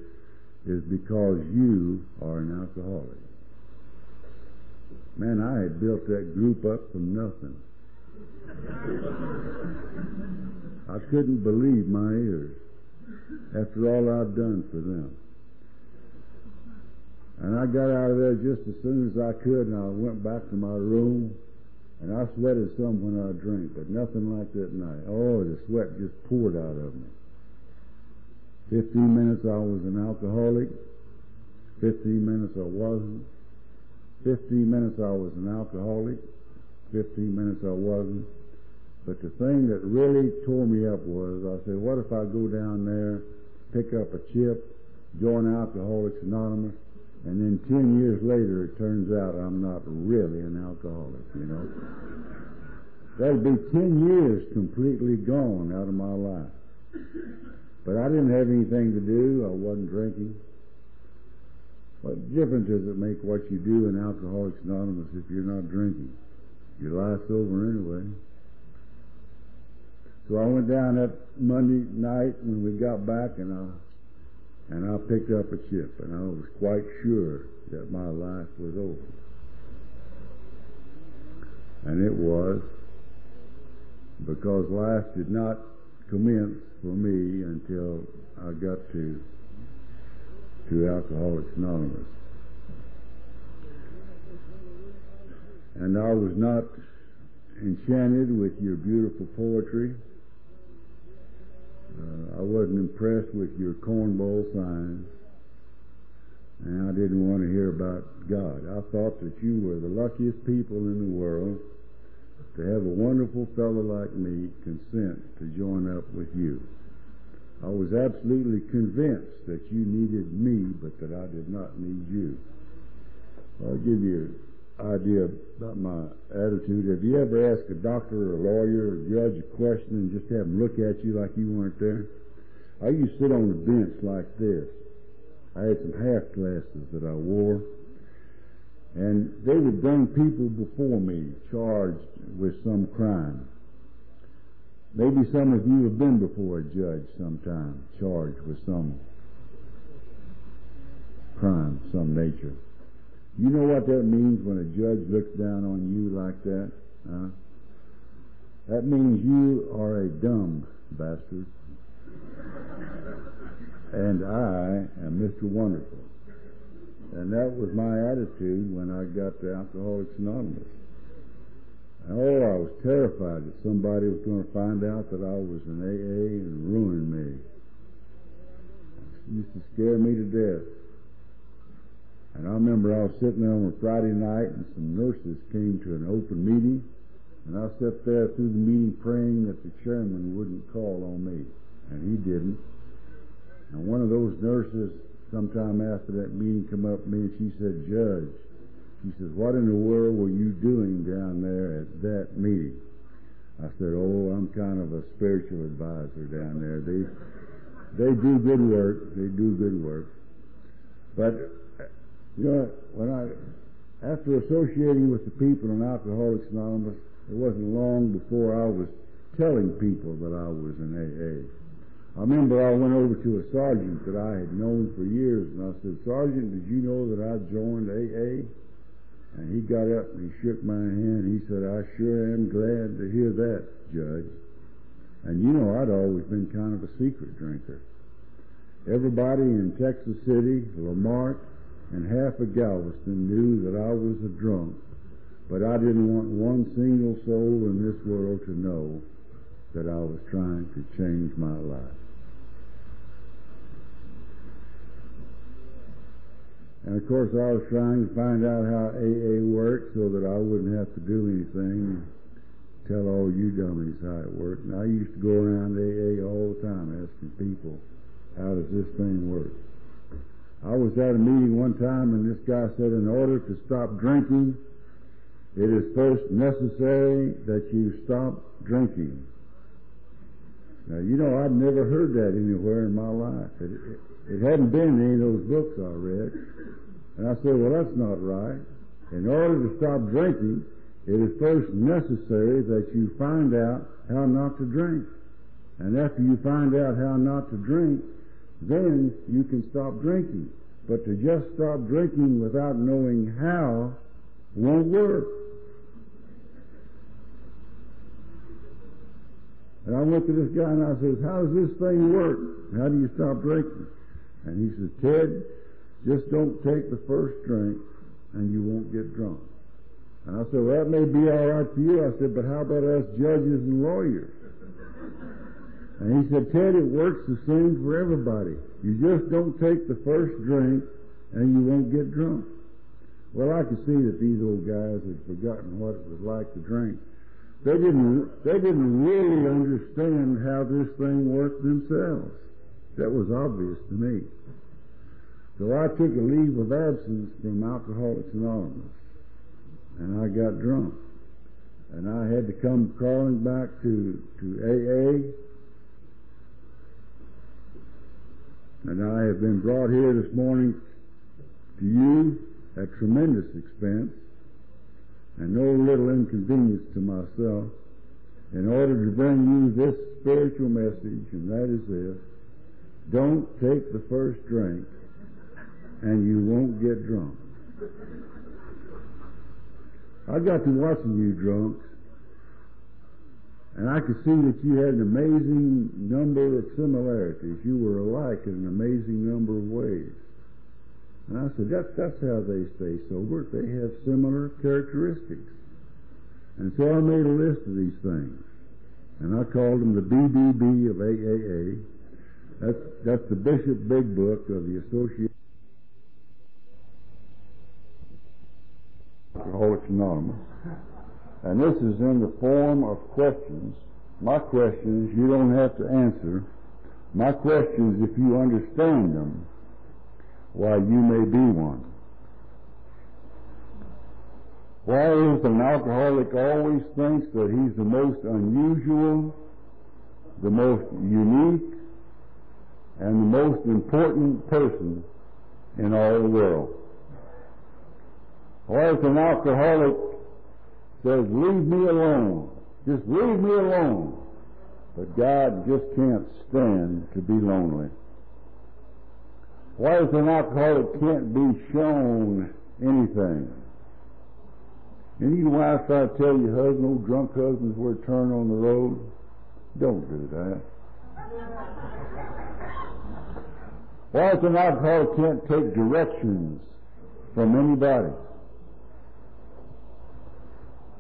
is because you are an alcoholic. Man, I had built that group up from nothing. I couldn't believe my ears after all I'd done for them. And I got out of there just as soon as I could, and I went back to my room. And I sweated some when I drank, but nothing like that night. Oh, the sweat just poured out of me. Fifteen minutes I was an alcoholic. Fifteen minutes I wasn't. Fifteen minutes I was an alcoholic. Fifteen minutes I wasn't. But the thing that really tore me up was, I said, what if I go down there, pick up a chip, join Alcoholics Anonymous, and then ten years later, it turns out I'm not really an alcoholic, you know. That'd be ten years completely gone out of my life. But I didn't have anything to do. I wasn't drinking. What difference does it make what you do in Alcoholics Anonymous if you're not drinking? Your life's over anyway. So I went down that Monday night when we got back, and I... And I picked up a chip, and I was quite sure that my life was over. And it was, because life did not commence for me until I got to, to Alcoholics Anonymous. And I was not enchanted with your beautiful poetry. Uh, I wasn't impressed with your cornball signs, and I didn't want to hear about God. I thought that you were the luckiest people in the world to have a wonderful fellow like me consent to join up with you. I was absolutely convinced that you needed me, but that I did not need you. I'll give you an idea about my attitude. Have you ever asked a doctor or a lawyer or a judge a question and just have them look at you like you weren't there? I used to sit on the bench like this. I had some half glasses that I wore, and they would bring people before me charged with some crime. Maybe some of you have been before a judge sometime, charged with some crime, some nature. You know what that means when a judge looks down on you like that? Huh? That means you are a dumb bastard. And I am Mister Wonderful. And that was my attitude when I got to Alcoholics Anonymous. And oh, I was terrified that somebody was going to find out that I was an A A and ruin me. It used to scare me to death. And I remember I was sitting there on a Friday night, and some nurses came to an open meeting, and I sat there through the meeting praying that the chairman wouldn't call on me, and he didn't. And one of those nurses, sometime after that meeting, come up to me, and she said, Judge, she says, what in the world were you doing down there at that meeting? I said, oh, I'm kind of a spiritual advisor down there. They, they do good work. They do good work. But... You know, when I, after associating with the people in Alcoholics Anonymous, it wasn't long before I was telling people that I was an A A. I remember I went over to a sergeant that I had known for years, and I said, Sergeant, did you know that I joined A A? And he got up and he shook my hand. He said, I sure am glad to hear that, Judge. And you know, I'd always been kind of a secret drinker. Everybody in Texas City, La Porte, and half of Galveston knew that I was a drunk, but I didn't want one single soul in this world to know that I was trying to change my life. And of course I was trying to find out how A A worked so that I wouldn't have to do anything, tell all you dummies how it worked. And I used to go around A A all the time asking people, how does this thing work? I was at a meeting one time and this guy said, in order to stop drinking, it is first necessary that you stop drinking. Now, you know, I'd never heard that anywhere in my life. It, it, it hadn't been in any of those books I read. And I said, well, that's not right. In order to stop drinking, it is first necessary that you find out how not to drink. And after you find out how not to drink, then you can stop drinking. But to just stop drinking without knowing how won't work. And I went to this guy and I said, how does this thing work? How do you stop drinking? And he said, Ted, just don't take the first drink and you won't get drunk. And I said, well, that may be all right for you. I said, but how about us judges and lawyers? And he said, Ted, it works the same for everybody. You just don't take the first drink and you won't get drunk. Well, I could see that these old guys had forgotten what it was like to drink. They didn't, they didn't really understand how this thing worked themselves. That was obvious to me. So I took a leave of absence from Alcoholics Anonymous, and I got drunk. And I had to come crawling back to, to A A, and I have been brought here this morning to you at tremendous expense and no little inconvenience to myself, in order to bring you this spiritual message, and that is this: don't take the first drink and you won't get drunk. I got to watching you drunks, and I could see that you had an amazing number of similarities. You were alike in an amazing number of ways. And I said, that, that's how they stay sober. They have similar characteristics. And so I made a list of these things. And I called them the B B B of A A A. That's, that's the Bishop Big Book of the Association of Alcoholics Anonymous. And this is in the form of questions. My questions you don't have to answer. My questions, if you understand them, why, you may be one. Why is an alcoholic always thinks that he's the most unusual, the most unique, and the most important person in all the world? Why is an alcoholic says, leave me alone, just leave me alone, but God just can't stand to be lonely? Why is an alcoholic can't be shown anything? And you wives out tell your husband, old drunk husbands, we're a turn on the road. Don't do that. Why is an alcoholic can't take directions from anybody?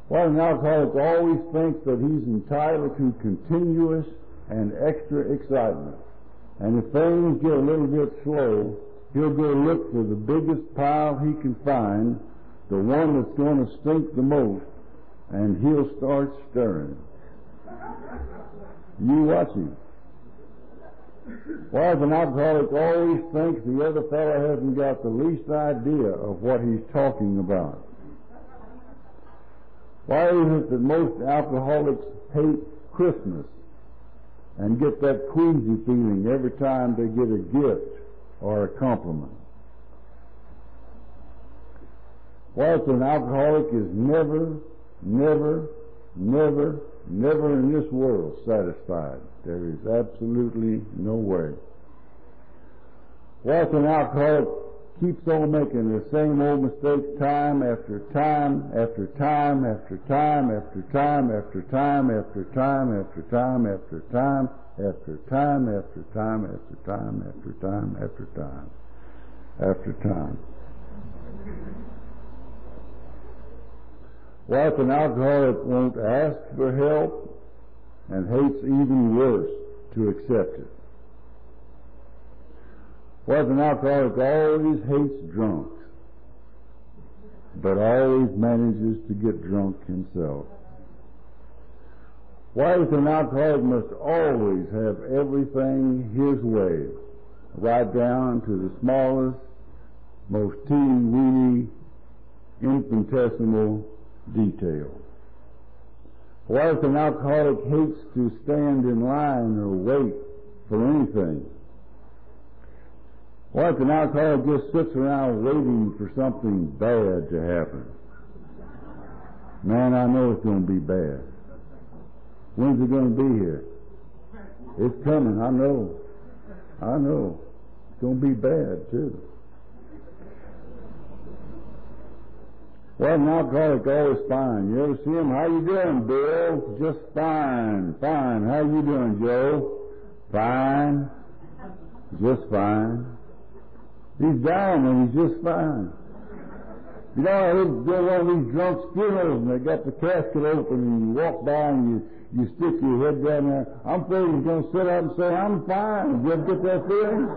Why an alcoholic always thinks that he's entitled to continuous and extra excitement? And if things get a little bit slow, he'll go look for the biggest pile he can find, the one that's going to stink the most, and he'll start stirring. You watch him. Why does an alcoholic always think the other fellow hasn't got the least idea of what he's talking about? Why is it that most alcoholics hate Christmas and get that queasy feeling every time they get a gift or a compliment? Whilst an alcoholic is never, never, never, never in this world satisfied. There is absolutely no way. Whilst an alcoholic keeps on making the same old mistakes time after time after time after time after time after time after time after time after time after time after time after time after time after time after time. Why if an alcoholic won't ask for help and hates even worse to accept it? was an alcoholic always hates drunks, but always manages to get drunk himself. Wife and alcoholic must always have everything his way, right down to the smallest, most teeny-weeny, infinitesimal detail. Wife and alcoholic hates to stand in line or wait for anything. Wife and alcoholic just sits around waiting for something bad to happen. Man, I know it's going to be bad. When's it going to be here? It's coming, I know. I know. It's going to be bad, too. Well, an alcoholic always fine. You ever see him? How you doing, Bill? Just fine. Fine. How you doing, Joe? Fine. Just fine. He's down and he's just fine. You know, they're one of these drunk funerals and they got the casket open and you walk by and you You stick your head down there. I'm afraid he's going to sit up and say, I'm fine. You ever get that feeling?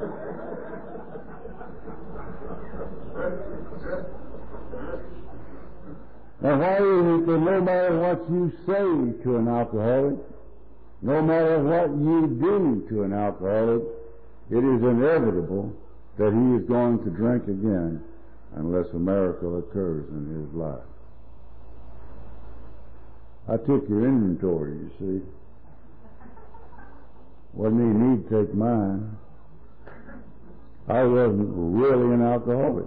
Now, why is it that no matter what you say to an alcoholic, no matter what you do to an alcoholic, it is inevitable that he is going to drink again unless a miracle occurs in his life? I took your inventory, you see. Wasn't any need to take mine. I wasn't really an alcoholic.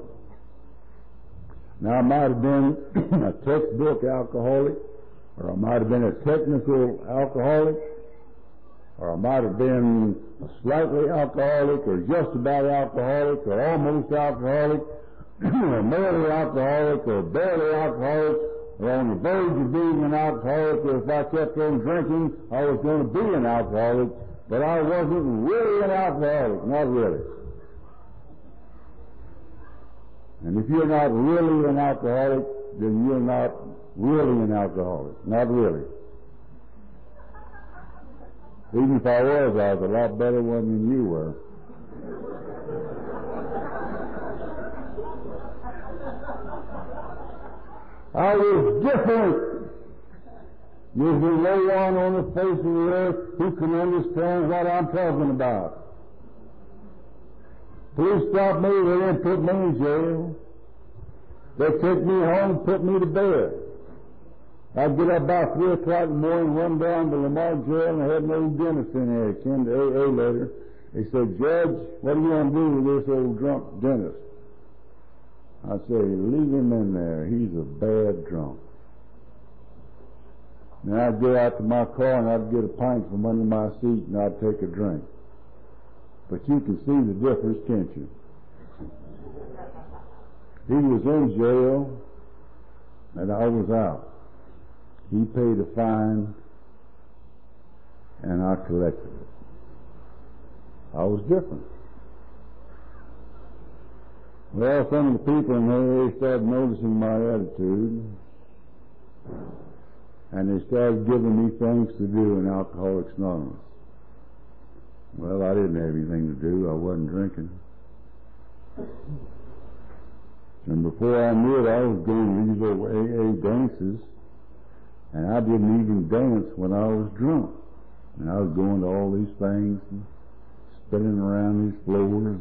Now, I might have been a textbook alcoholic, or I might have been a technical alcoholic, or I might have been slightly alcoholic, or just about alcoholic, or almost alcoholic, or merely alcoholic, or barely alcoholic, or on the verge of being an alcoholic, or if I kept on drinking, I was going to be an alcoholic, but I wasn't really an alcoholic, not really. And if you're not really an alcoholic, then you're not really an alcoholic, not really. Even if I was, I was a lot better one than you were. I was different. There's no one on the face of the earth who can understand what I'm talking about. Police stopped me, they didn't put me in jail. They took me home, put me to bed. I'd get up about three o'clock in the morning, run down to Lamarque jail, and I had an old dentist in there. It came to A A later. He said, Judge, what are you going to do with this old drunk dentist? I say, leave him in there. He's a bad drunk. And I'd get out to my car and I'd get a pint from under my seat and I'd take a drink. But you can see the difference, can't you? He was in jail and I was out. He paid a fine and I collected it. I was different. Well, some of the people in there, they started noticing my attitude, and they started giving me things to do in Alcoholics Anonymous. Well, I didn't have anything to do. I wasn't drinking. And before I knew it, I was going to these little A A dances, and I didn't even dance when I was drunk. And I was going to all these things and spinning around these floors.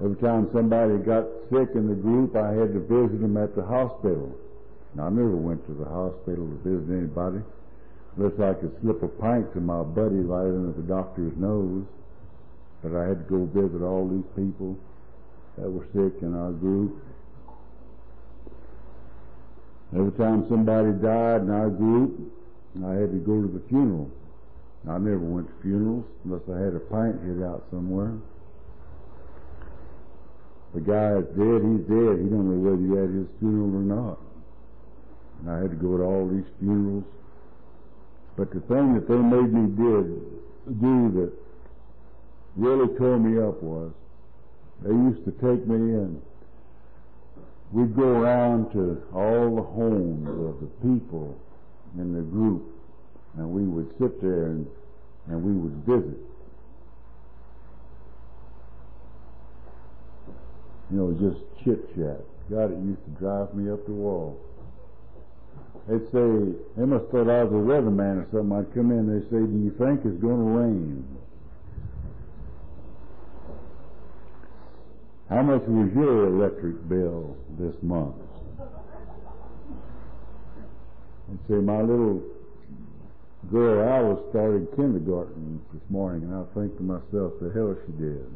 Every time somebody got sick in the group, I had to visit them at the hospital. Now, I never went to the hospital to visit anybody, unless I could slip a pint to my buddy right under the doctor's nose. But I had to go visit all these people that were sick in our group. Every time somebody died in our group, I had to go to the funeral. Now, I never went to funerals unless I had a pint hid out somewhere. The guy is dead, he's dead. He don't know whether you had his funeral or not. And I had to go to all these funerals. But the thing that they made me did, do that really tore me up was they used to take me in. We'd go around to all the homes of the people in the group, and we would sit there and, and we would visit. you know, just chit-chat. God, it used to drive me up the wall. They'd say, they must thought I was a weatherman or something. I'd come in, they'd say, do you think it's going to rain? How much was your electric bill this month? I'd say, my little girl Alice started kindergarten this morning, and I think to myself, the hell she did.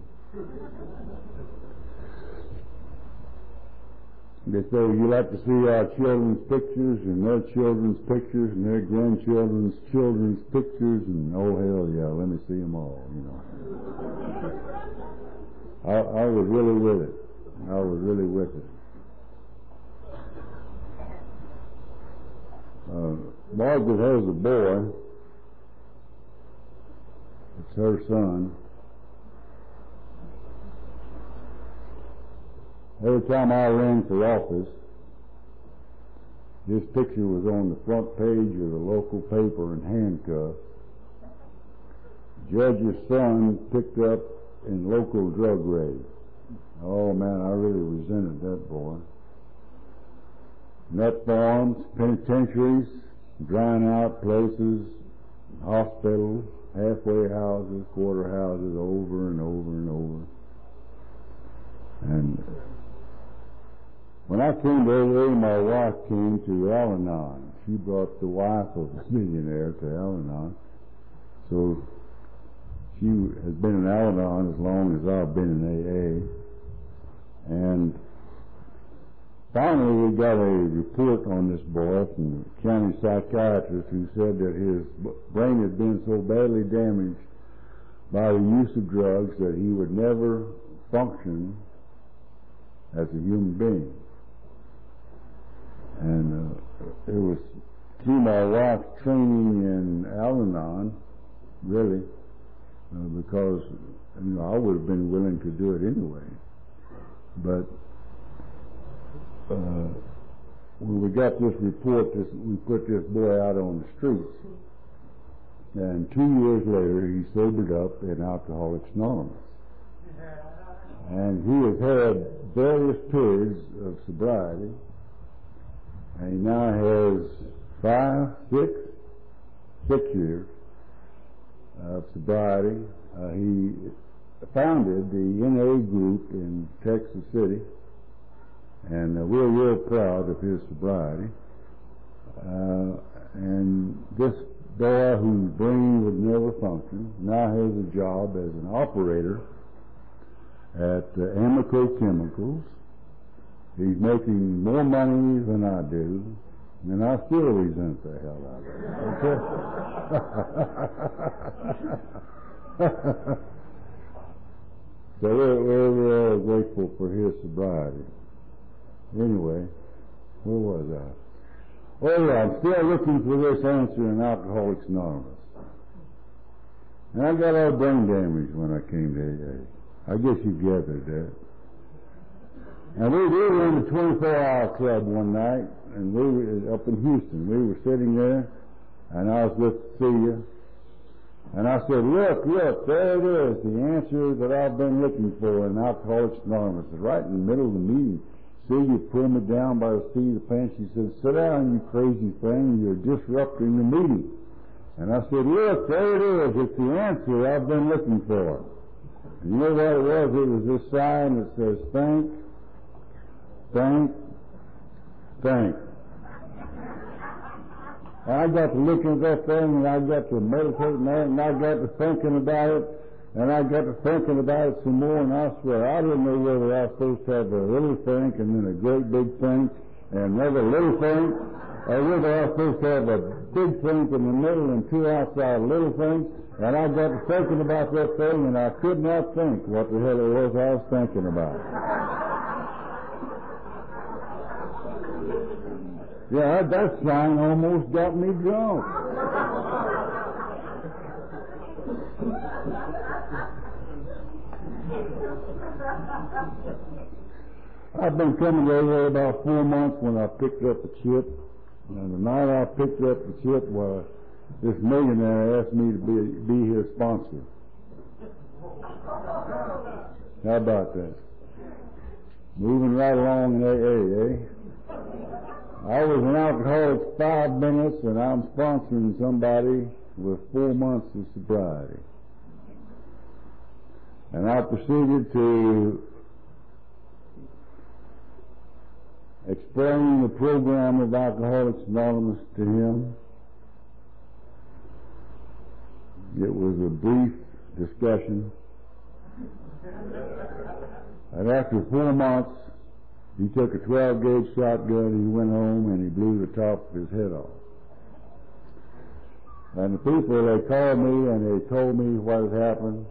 They say, would you like to see our children's pictures and their children's pictures and their grandchildren's children's pictures? And oh, hell yeah, let me see them all, you know. I, I was really with it. I was really with it. Uh, Margaret has a boy. It's her son. Every time I ran for office, this picture was on the front page of the local paper in handcuffs. Judge's son picked up in local drug raid. Oh man, I really resented that boy. Nut farms, penitentiaries, drying out places, hospitals, halfway houses, quarter houses, over and over and over. And when I came to L A, my wife came to Al-Anon. She brought the wife of a millionaire to Al-Anon. So she has been in Al-Anon as long as I've been in A A. And finally we got a report on this boy from the county psychiatrist who said that his brain had been so badly damaged by the use of drugs that he would never function as a human being. And uh, it was through my wife's training in Al-Anon, really, uh, because you know I would have been willing to do it anyway. But uh, when we got this report, this, we put this boy out on the streets. And two years later, he sobered up in Alcoholics Anonymous. And he has had various periods of sobriety. And he now has five, six, six years of sobriety. Uh, he founded the N A group in Texas City, and uh, we're real proud of his sobriety. Uh, and this boy whose brain would never function now has a job as an operator at uh, Amoco Chemicals. He's making more money than I do, and I still resent the hell out of it. Okay? So we're, we're, we're grateful for his sobriety. Anyway, where was I? Oh, yeah, I'm still looking for this answer in Alcoholics Anonymous. And I got all brain damage when I came to A A. I guess you gathered that. And we, we were in the twenty-four-Hour Club one night, and we were up in Houston. We were sitting there, and I was with Celia, and I said, look, look, there it is, the answer that I've been looking for in Alcoholics Anonymous. Right in the middle of the meeting, Celia pulled me down by the seat of the pants. She said, sit down, you crazy thing, you're disrupting the meeting. And I said, look, there it is, it's the answer I've been looking for. You know what it was? It was this sign that says, thank, thank, thank. And I got to looking at that thing, and I got to meditating on it, and I got to thinking about it, and I got to thinking about it some more, and I swear, I didn't know whether I was supposed to have a little think and then a great big think and another little think, or whether I was supposed to have a big think in the middle and two outside little things. And I got to thinking about that thing, and I could not think what the hell it was I was thinking about. Yeah, that sign almost got me drunk. I've been coming over about four months when I picked up the chip, and the night I picked up the chip was, this millionaire asked me to be, be his sponsor. How about that? Moving right along in that area, eh? I was an alcoholic five minutes, and I'm sponsoring somebody with four months of sobriety. And I proceeded to explain the program of Alcoholics Anonymous to him. It was a brief discussion. And after four months, he took a twelve gauge shotgun, he went home, and he blew the top of his head off. And the people, they called me, and they told me what had happened.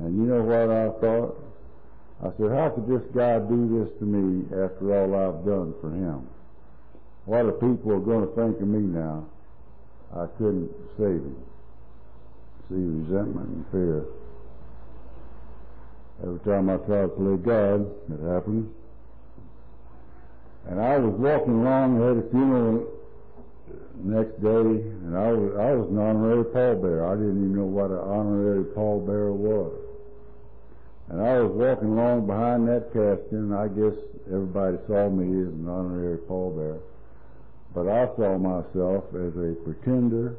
And you know what I thought? I said, how could this guy do this to me after all I've done for him? What are people going to think of me now? I couldn't save him. See, resentment and fear. Every time I tried to play God, it happened. And I was walking along, I had a funeral the next day, and I was, I was an honorary pallbearer. I didn't even know what an honorary pallbearer was. And I was walking along behind that casting, and I guess everybody saw me as an honorary pallbearer. But I saw myself as a pretender,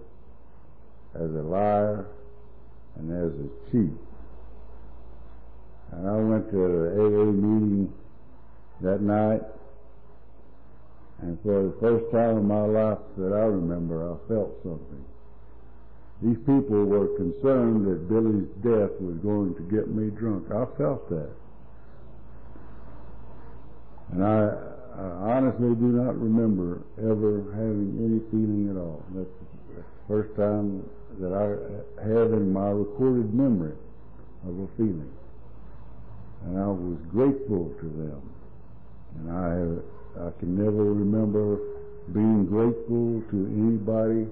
as a liar, and as a cheat. And I went to an A A meeting that night, and for the first time in my life that I remember, I felt something. These people were concerned that Billy's death was going to get me drunk. I felt that. And I, I honestly do not remember ever having any feeling at all. That's the first time that I had in my recorded memory of a feeling. And I was grateful to them. And I, I can never remember being grateful to anybody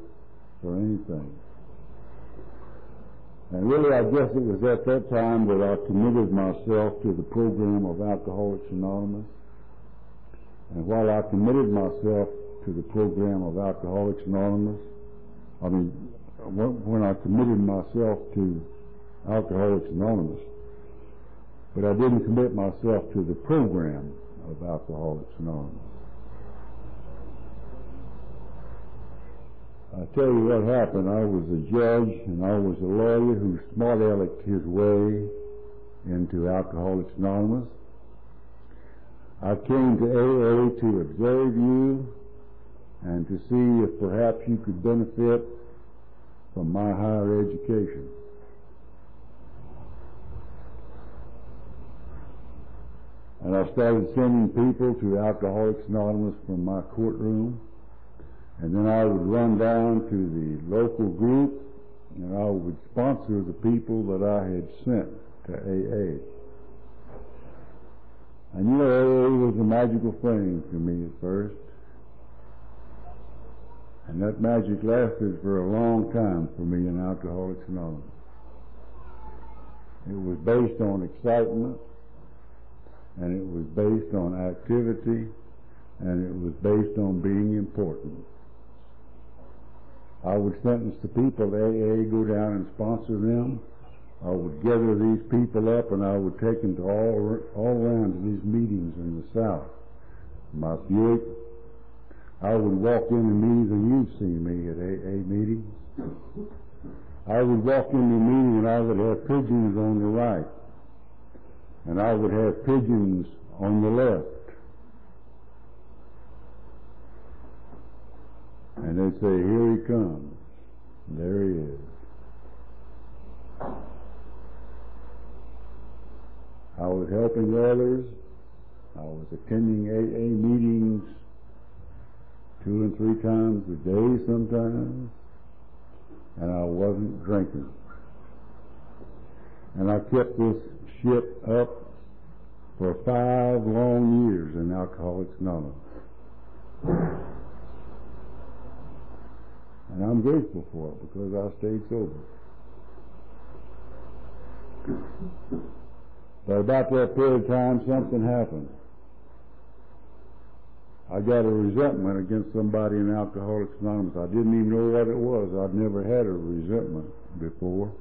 for anything. And really, I guess it was at that time that I committed myself to the program of Alcoholics Anonymous. And while I committed myself to the program of Alcoholics Anonymous, I mean, when I committed myself to Alcoholics Anonymous, but I didn't commit myself to the program of Alcoholics Anonymous. I tell you what happened. I was a judge and I was a lawyer who smart-alecked his way into Alcoholics Anonymous. I came to A A to observe you and to see if perhaps you could benefit from my higher education. And I started sending people to Alcoholics Anonymous from my courtroom. And then I would run down to the local group and I would sponsor the people that I had sent to A A. And you know, A A was a magical thing to me at first. And that magic lasted for a long time for me in Alcoholics Anonymous. It was based on excitement, and it was based on activity, and it was based on being important. I would sentence the people to A A, go down and sponsor them. I would gather these people up, and I would take them to all, all rounds of these meetings in the South. My Buick, I would walk into meetings, and you've seen me at A A meetings. I would walk into a meeting, and I would have pigeons on the right. And I would have pigeons on the left. And they'd say, here he comes. And there he is. I was helping others. I was attending A A meetings two and three times a day sometimes. And I wasn't drinking. And I kept this ship up for five long years in Alcoholics Anonymous. And I'm grateful for it because I stayed sober. But about that period of time, something happened. I got a resentment against somebody in Alcoholics Anonymous. I didn't even know what it was. I'd never had a resentment before.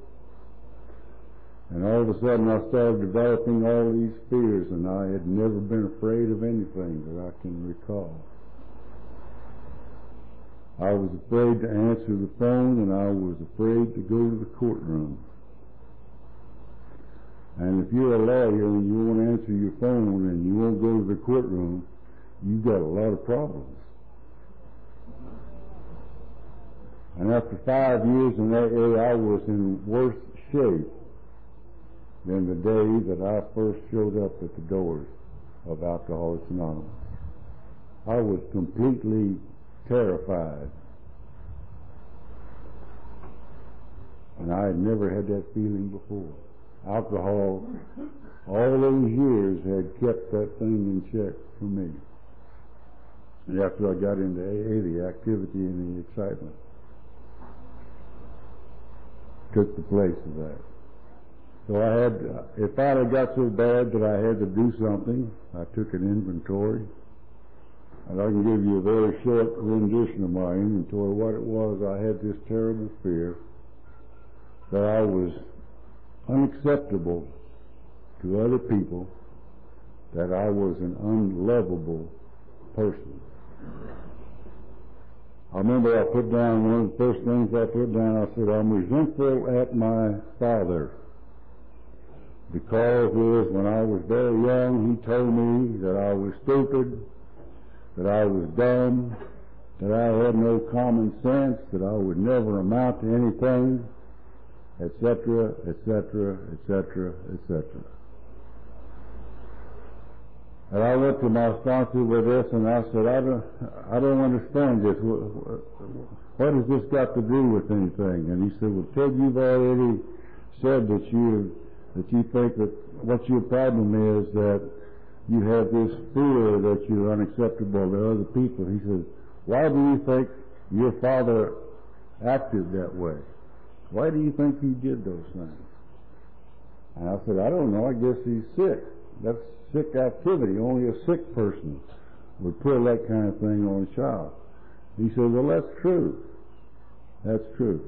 And all of a sudden I started developing all these fears, and I had never been afraid of anything that I can recall. I was afraid to answer the phone, and I was afraid to go to the courtroom. And if you're a lawyer and you won't answer your phone and you won't go to the courtroom, you've got a lot of problems. And after five years in A A, I was in worse shape than the day that I first showed up at the doors of Alcoholics Anonymous. I was completely terrified. And I had never had that feeling before. Alcohol, all those years, had kept that thing in check for me. And after I got into A A, the activity and the excitement took the place of that. So I had, if I had got so bad that I had to do something, I took an inventory. And I can give you a very short rendition of my inventory. What it was, I had this terrible fear that I was unacceptable to other people, that I was an unlovable person. I remember I put down, one of the first things I put down, I said, I'm resentful at my father, because when I was very young, he told me that I was stupid, that I was dumb, that I had no common sense, that I would never amount to anything, etc., etc., etc., et cetera. And I went to my sponsor with this, and I said, I don't, I don't understand this. What has this got to do with anything? And he said, well, Ted, you've already said that you that you think that what your problem is that you have this fear that you're unacceptable to other people. He said, why do you think your father acted that way? Why do you think he did those things? And I said, I don't know. I guess he's sick. That's sick activity. Only a sick person would pull that kind of thing on a child. He said, well, that's true. That's true.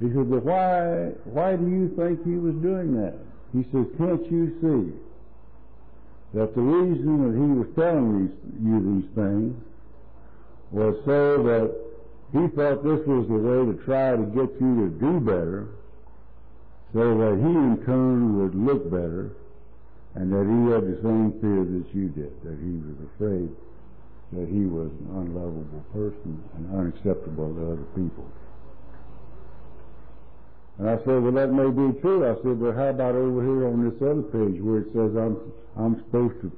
He said, well, why, why do you think he was doing that? He said, can't you see that the reason that he was telling these, you these things was so that he thought this was the way to try to get you to do better, so that he in turn would look better, and that he had the same fear that you did, that he was afraid that he was an unlovable person and unacceptable to other people. And I said, well, that may be true. I said, but how about over here on this other page where it says I'm, I'm supposed to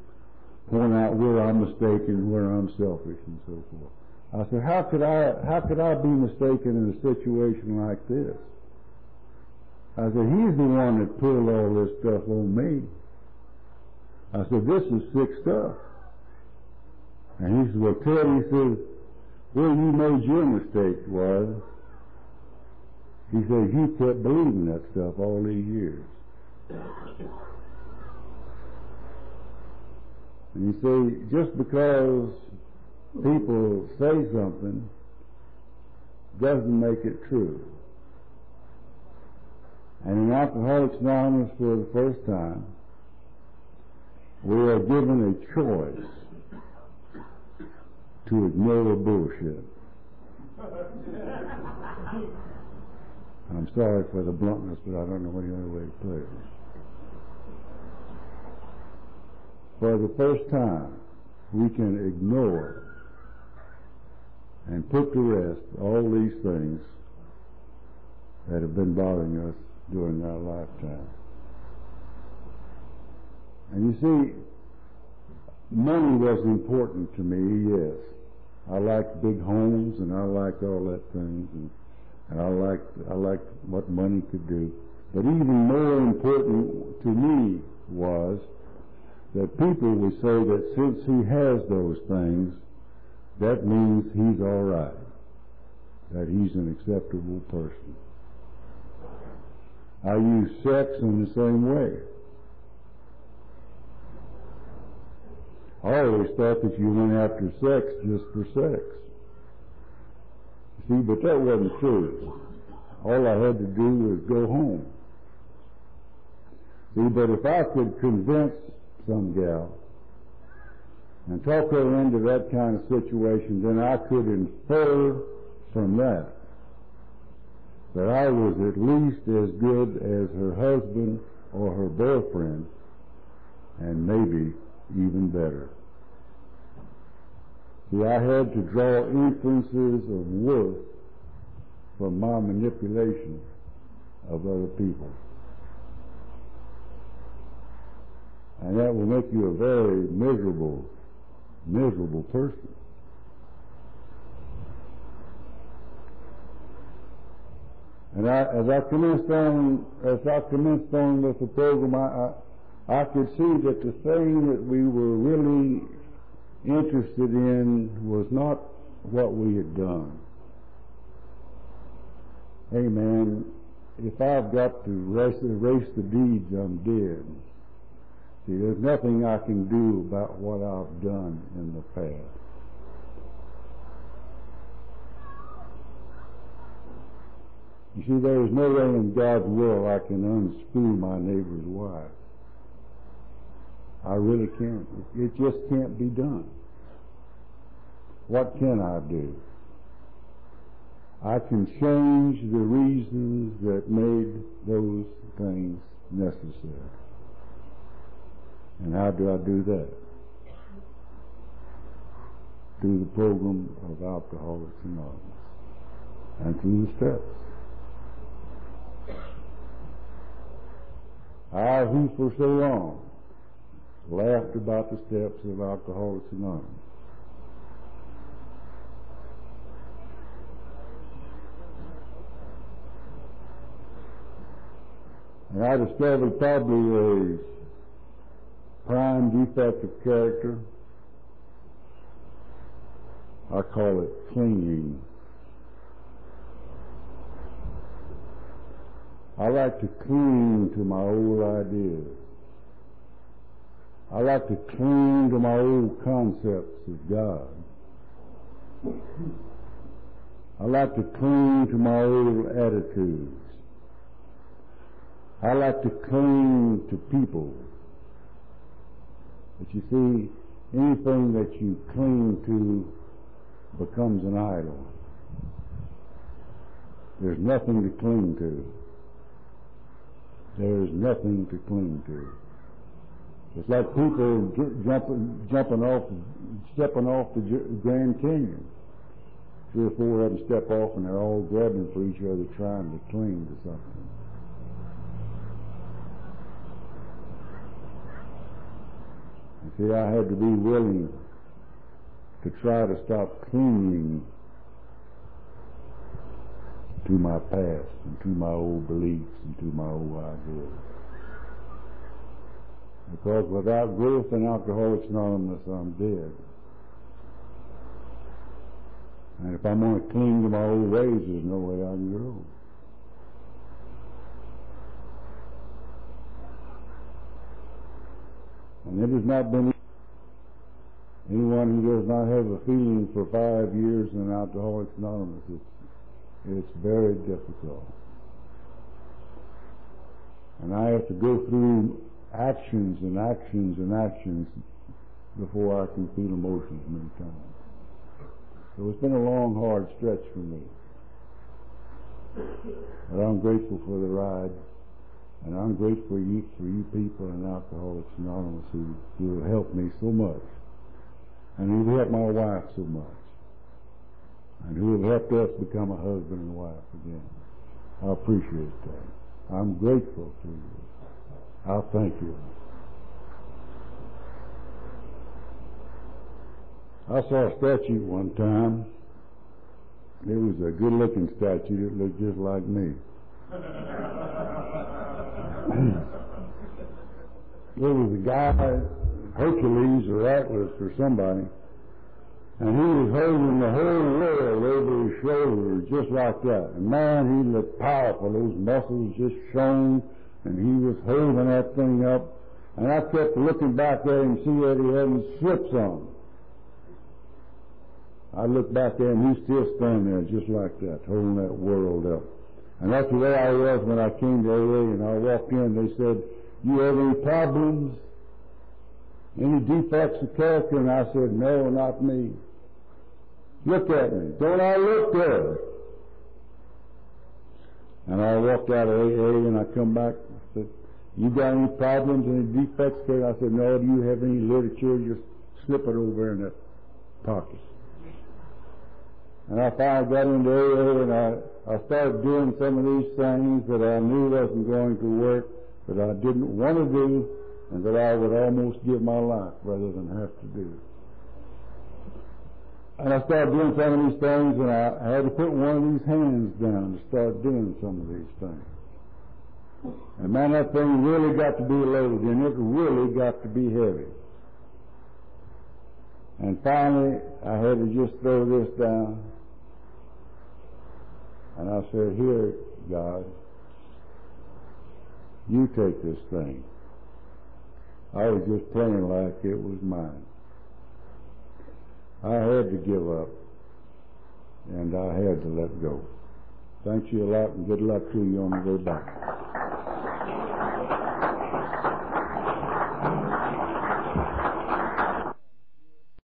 point out where I'm mistaken, where I'm selfish, and so forth. I said, how could I, how could I be mistaken in a situation like this? I said, he's the one that pulled all this stuff on me. I said, this is sick stuff. And he said, well, Ted, he said, where you made your mistake was, he said, you kept believing that stuff all these years. And you see, just because people say something doesn't make it true. And in Alcoholics Anonymous, for the first time, we are given a choice to ignore bullshit. I'm sorry for the bluntness, but I don't know any other way to put it. For the first time, we can ignore and put to rest all these things that have been bothering us during our lifetime. And you see, money was important to me, yes. I liked big homes, and I liked all that things, and, and I liked I liked what money could do. But even more important to me was that people would say that since he has those things, that means he's all right, that he's an acceptable person. I use sex in the same way. I always thought that you went after sex just for sex. See, but that wasn't true. All I had to do was go home. See, but if I could convince some gal and talk her into that kind of situation, then I could infer from that that I was at least as good as her husband or her boyfriend, and maybe even better. See, I had to draw inferences of worth from my manipulation of other people. And that will make you a very miserable, miserable person. And I, as I commenced on, as I commenced on with the program, I, I, I could see that the thing that we were really interested in was not what we had done. Hey man, if I've got to erase, erase the deeds, I'm dead. See, there's nothing I can do about what I've done in the past. You see, there is no way in God's will I can unscrew my neighbor's wife. I really can't. It just can't be done. What can I do? I can change the reasons that made those things necessary. And how do I do that? Through the program of Alcoholics Anonymous and through the steps. I, who for so long laughed about the steps of Alcoholics Anonymous. And I discovered probably a prime defect of character. I call it clinging. I like to cling to my old ideas. I like to cling to my old concepts of God. I like to cling to my old attitudes. I like to cling to people. But you see, anything that you cling to becomes an idol. There's nothing to cling to. There's nothing to cling to. It's like people jumping, jumping off, stepping off the Grand Canyon. Three or four of them step off and they're all grabbing for each other, trying to cling to something. You see, I had to be willing to try to stop clinging to my past and to my old beliefs and to my old ideas. Because without growth in Alcoholics Anonymous, I'm dead. And if I'm going to cling to my old ways, there's no way I can grow. And it has not been anyone who does not have a feeling for five years in Alcoholics Anonymous. It's It's very difficult. And I have to go through actions and actions and actions before I can feel emotions many times. So it's been a long, hard stretch for me. But I'm grateful for the ride, and I'm grateful for you, for you people in Alcoholics Anonymous who, who have helped me so much, and who helped my wife so much, and who have helped us become a husband and wife again. I appreciate that. I'm grateful to you. I thank you. I saw a statue one time. It was a good-looking statue. It looked just like me. There was a guy, Hercules or Atlas or somebody, and he was holding the whole world over his shoulders, just like that. And man, he looked powerful. Those muscles just shone, and he was holding that thing up. And I kept looking back there and see that he hadn't slipped on. I looked back there, and he's still standing there, just like that, holding that world up. And that's the way I was when I came to A A, and I walked in. They said, you have any problems, any defects of character? And I said, no, not me. Look at me. Don't I look good? And I walked out of A A and I come back and said, you got any problems, any defects of character? I said, no, do you have any literature? You slip it over in the pocket. And I finally got into A A and I, I started doing some of these things that I knew wasn't going to work, that I didn't want to do, and that I would almost give my life rather than have to do. And I started doing some of these things, and I, I had to put one of these hands down to start doing some of these things. And man, that thing really got to be loaded, and it really got to be heavy. And finally, I had to just throw this down. And I said, here, God, you take this thing. I was just playing like it was mine. I had to give up, and I had to let go. Thank you a lot, and good luck to you on the way back.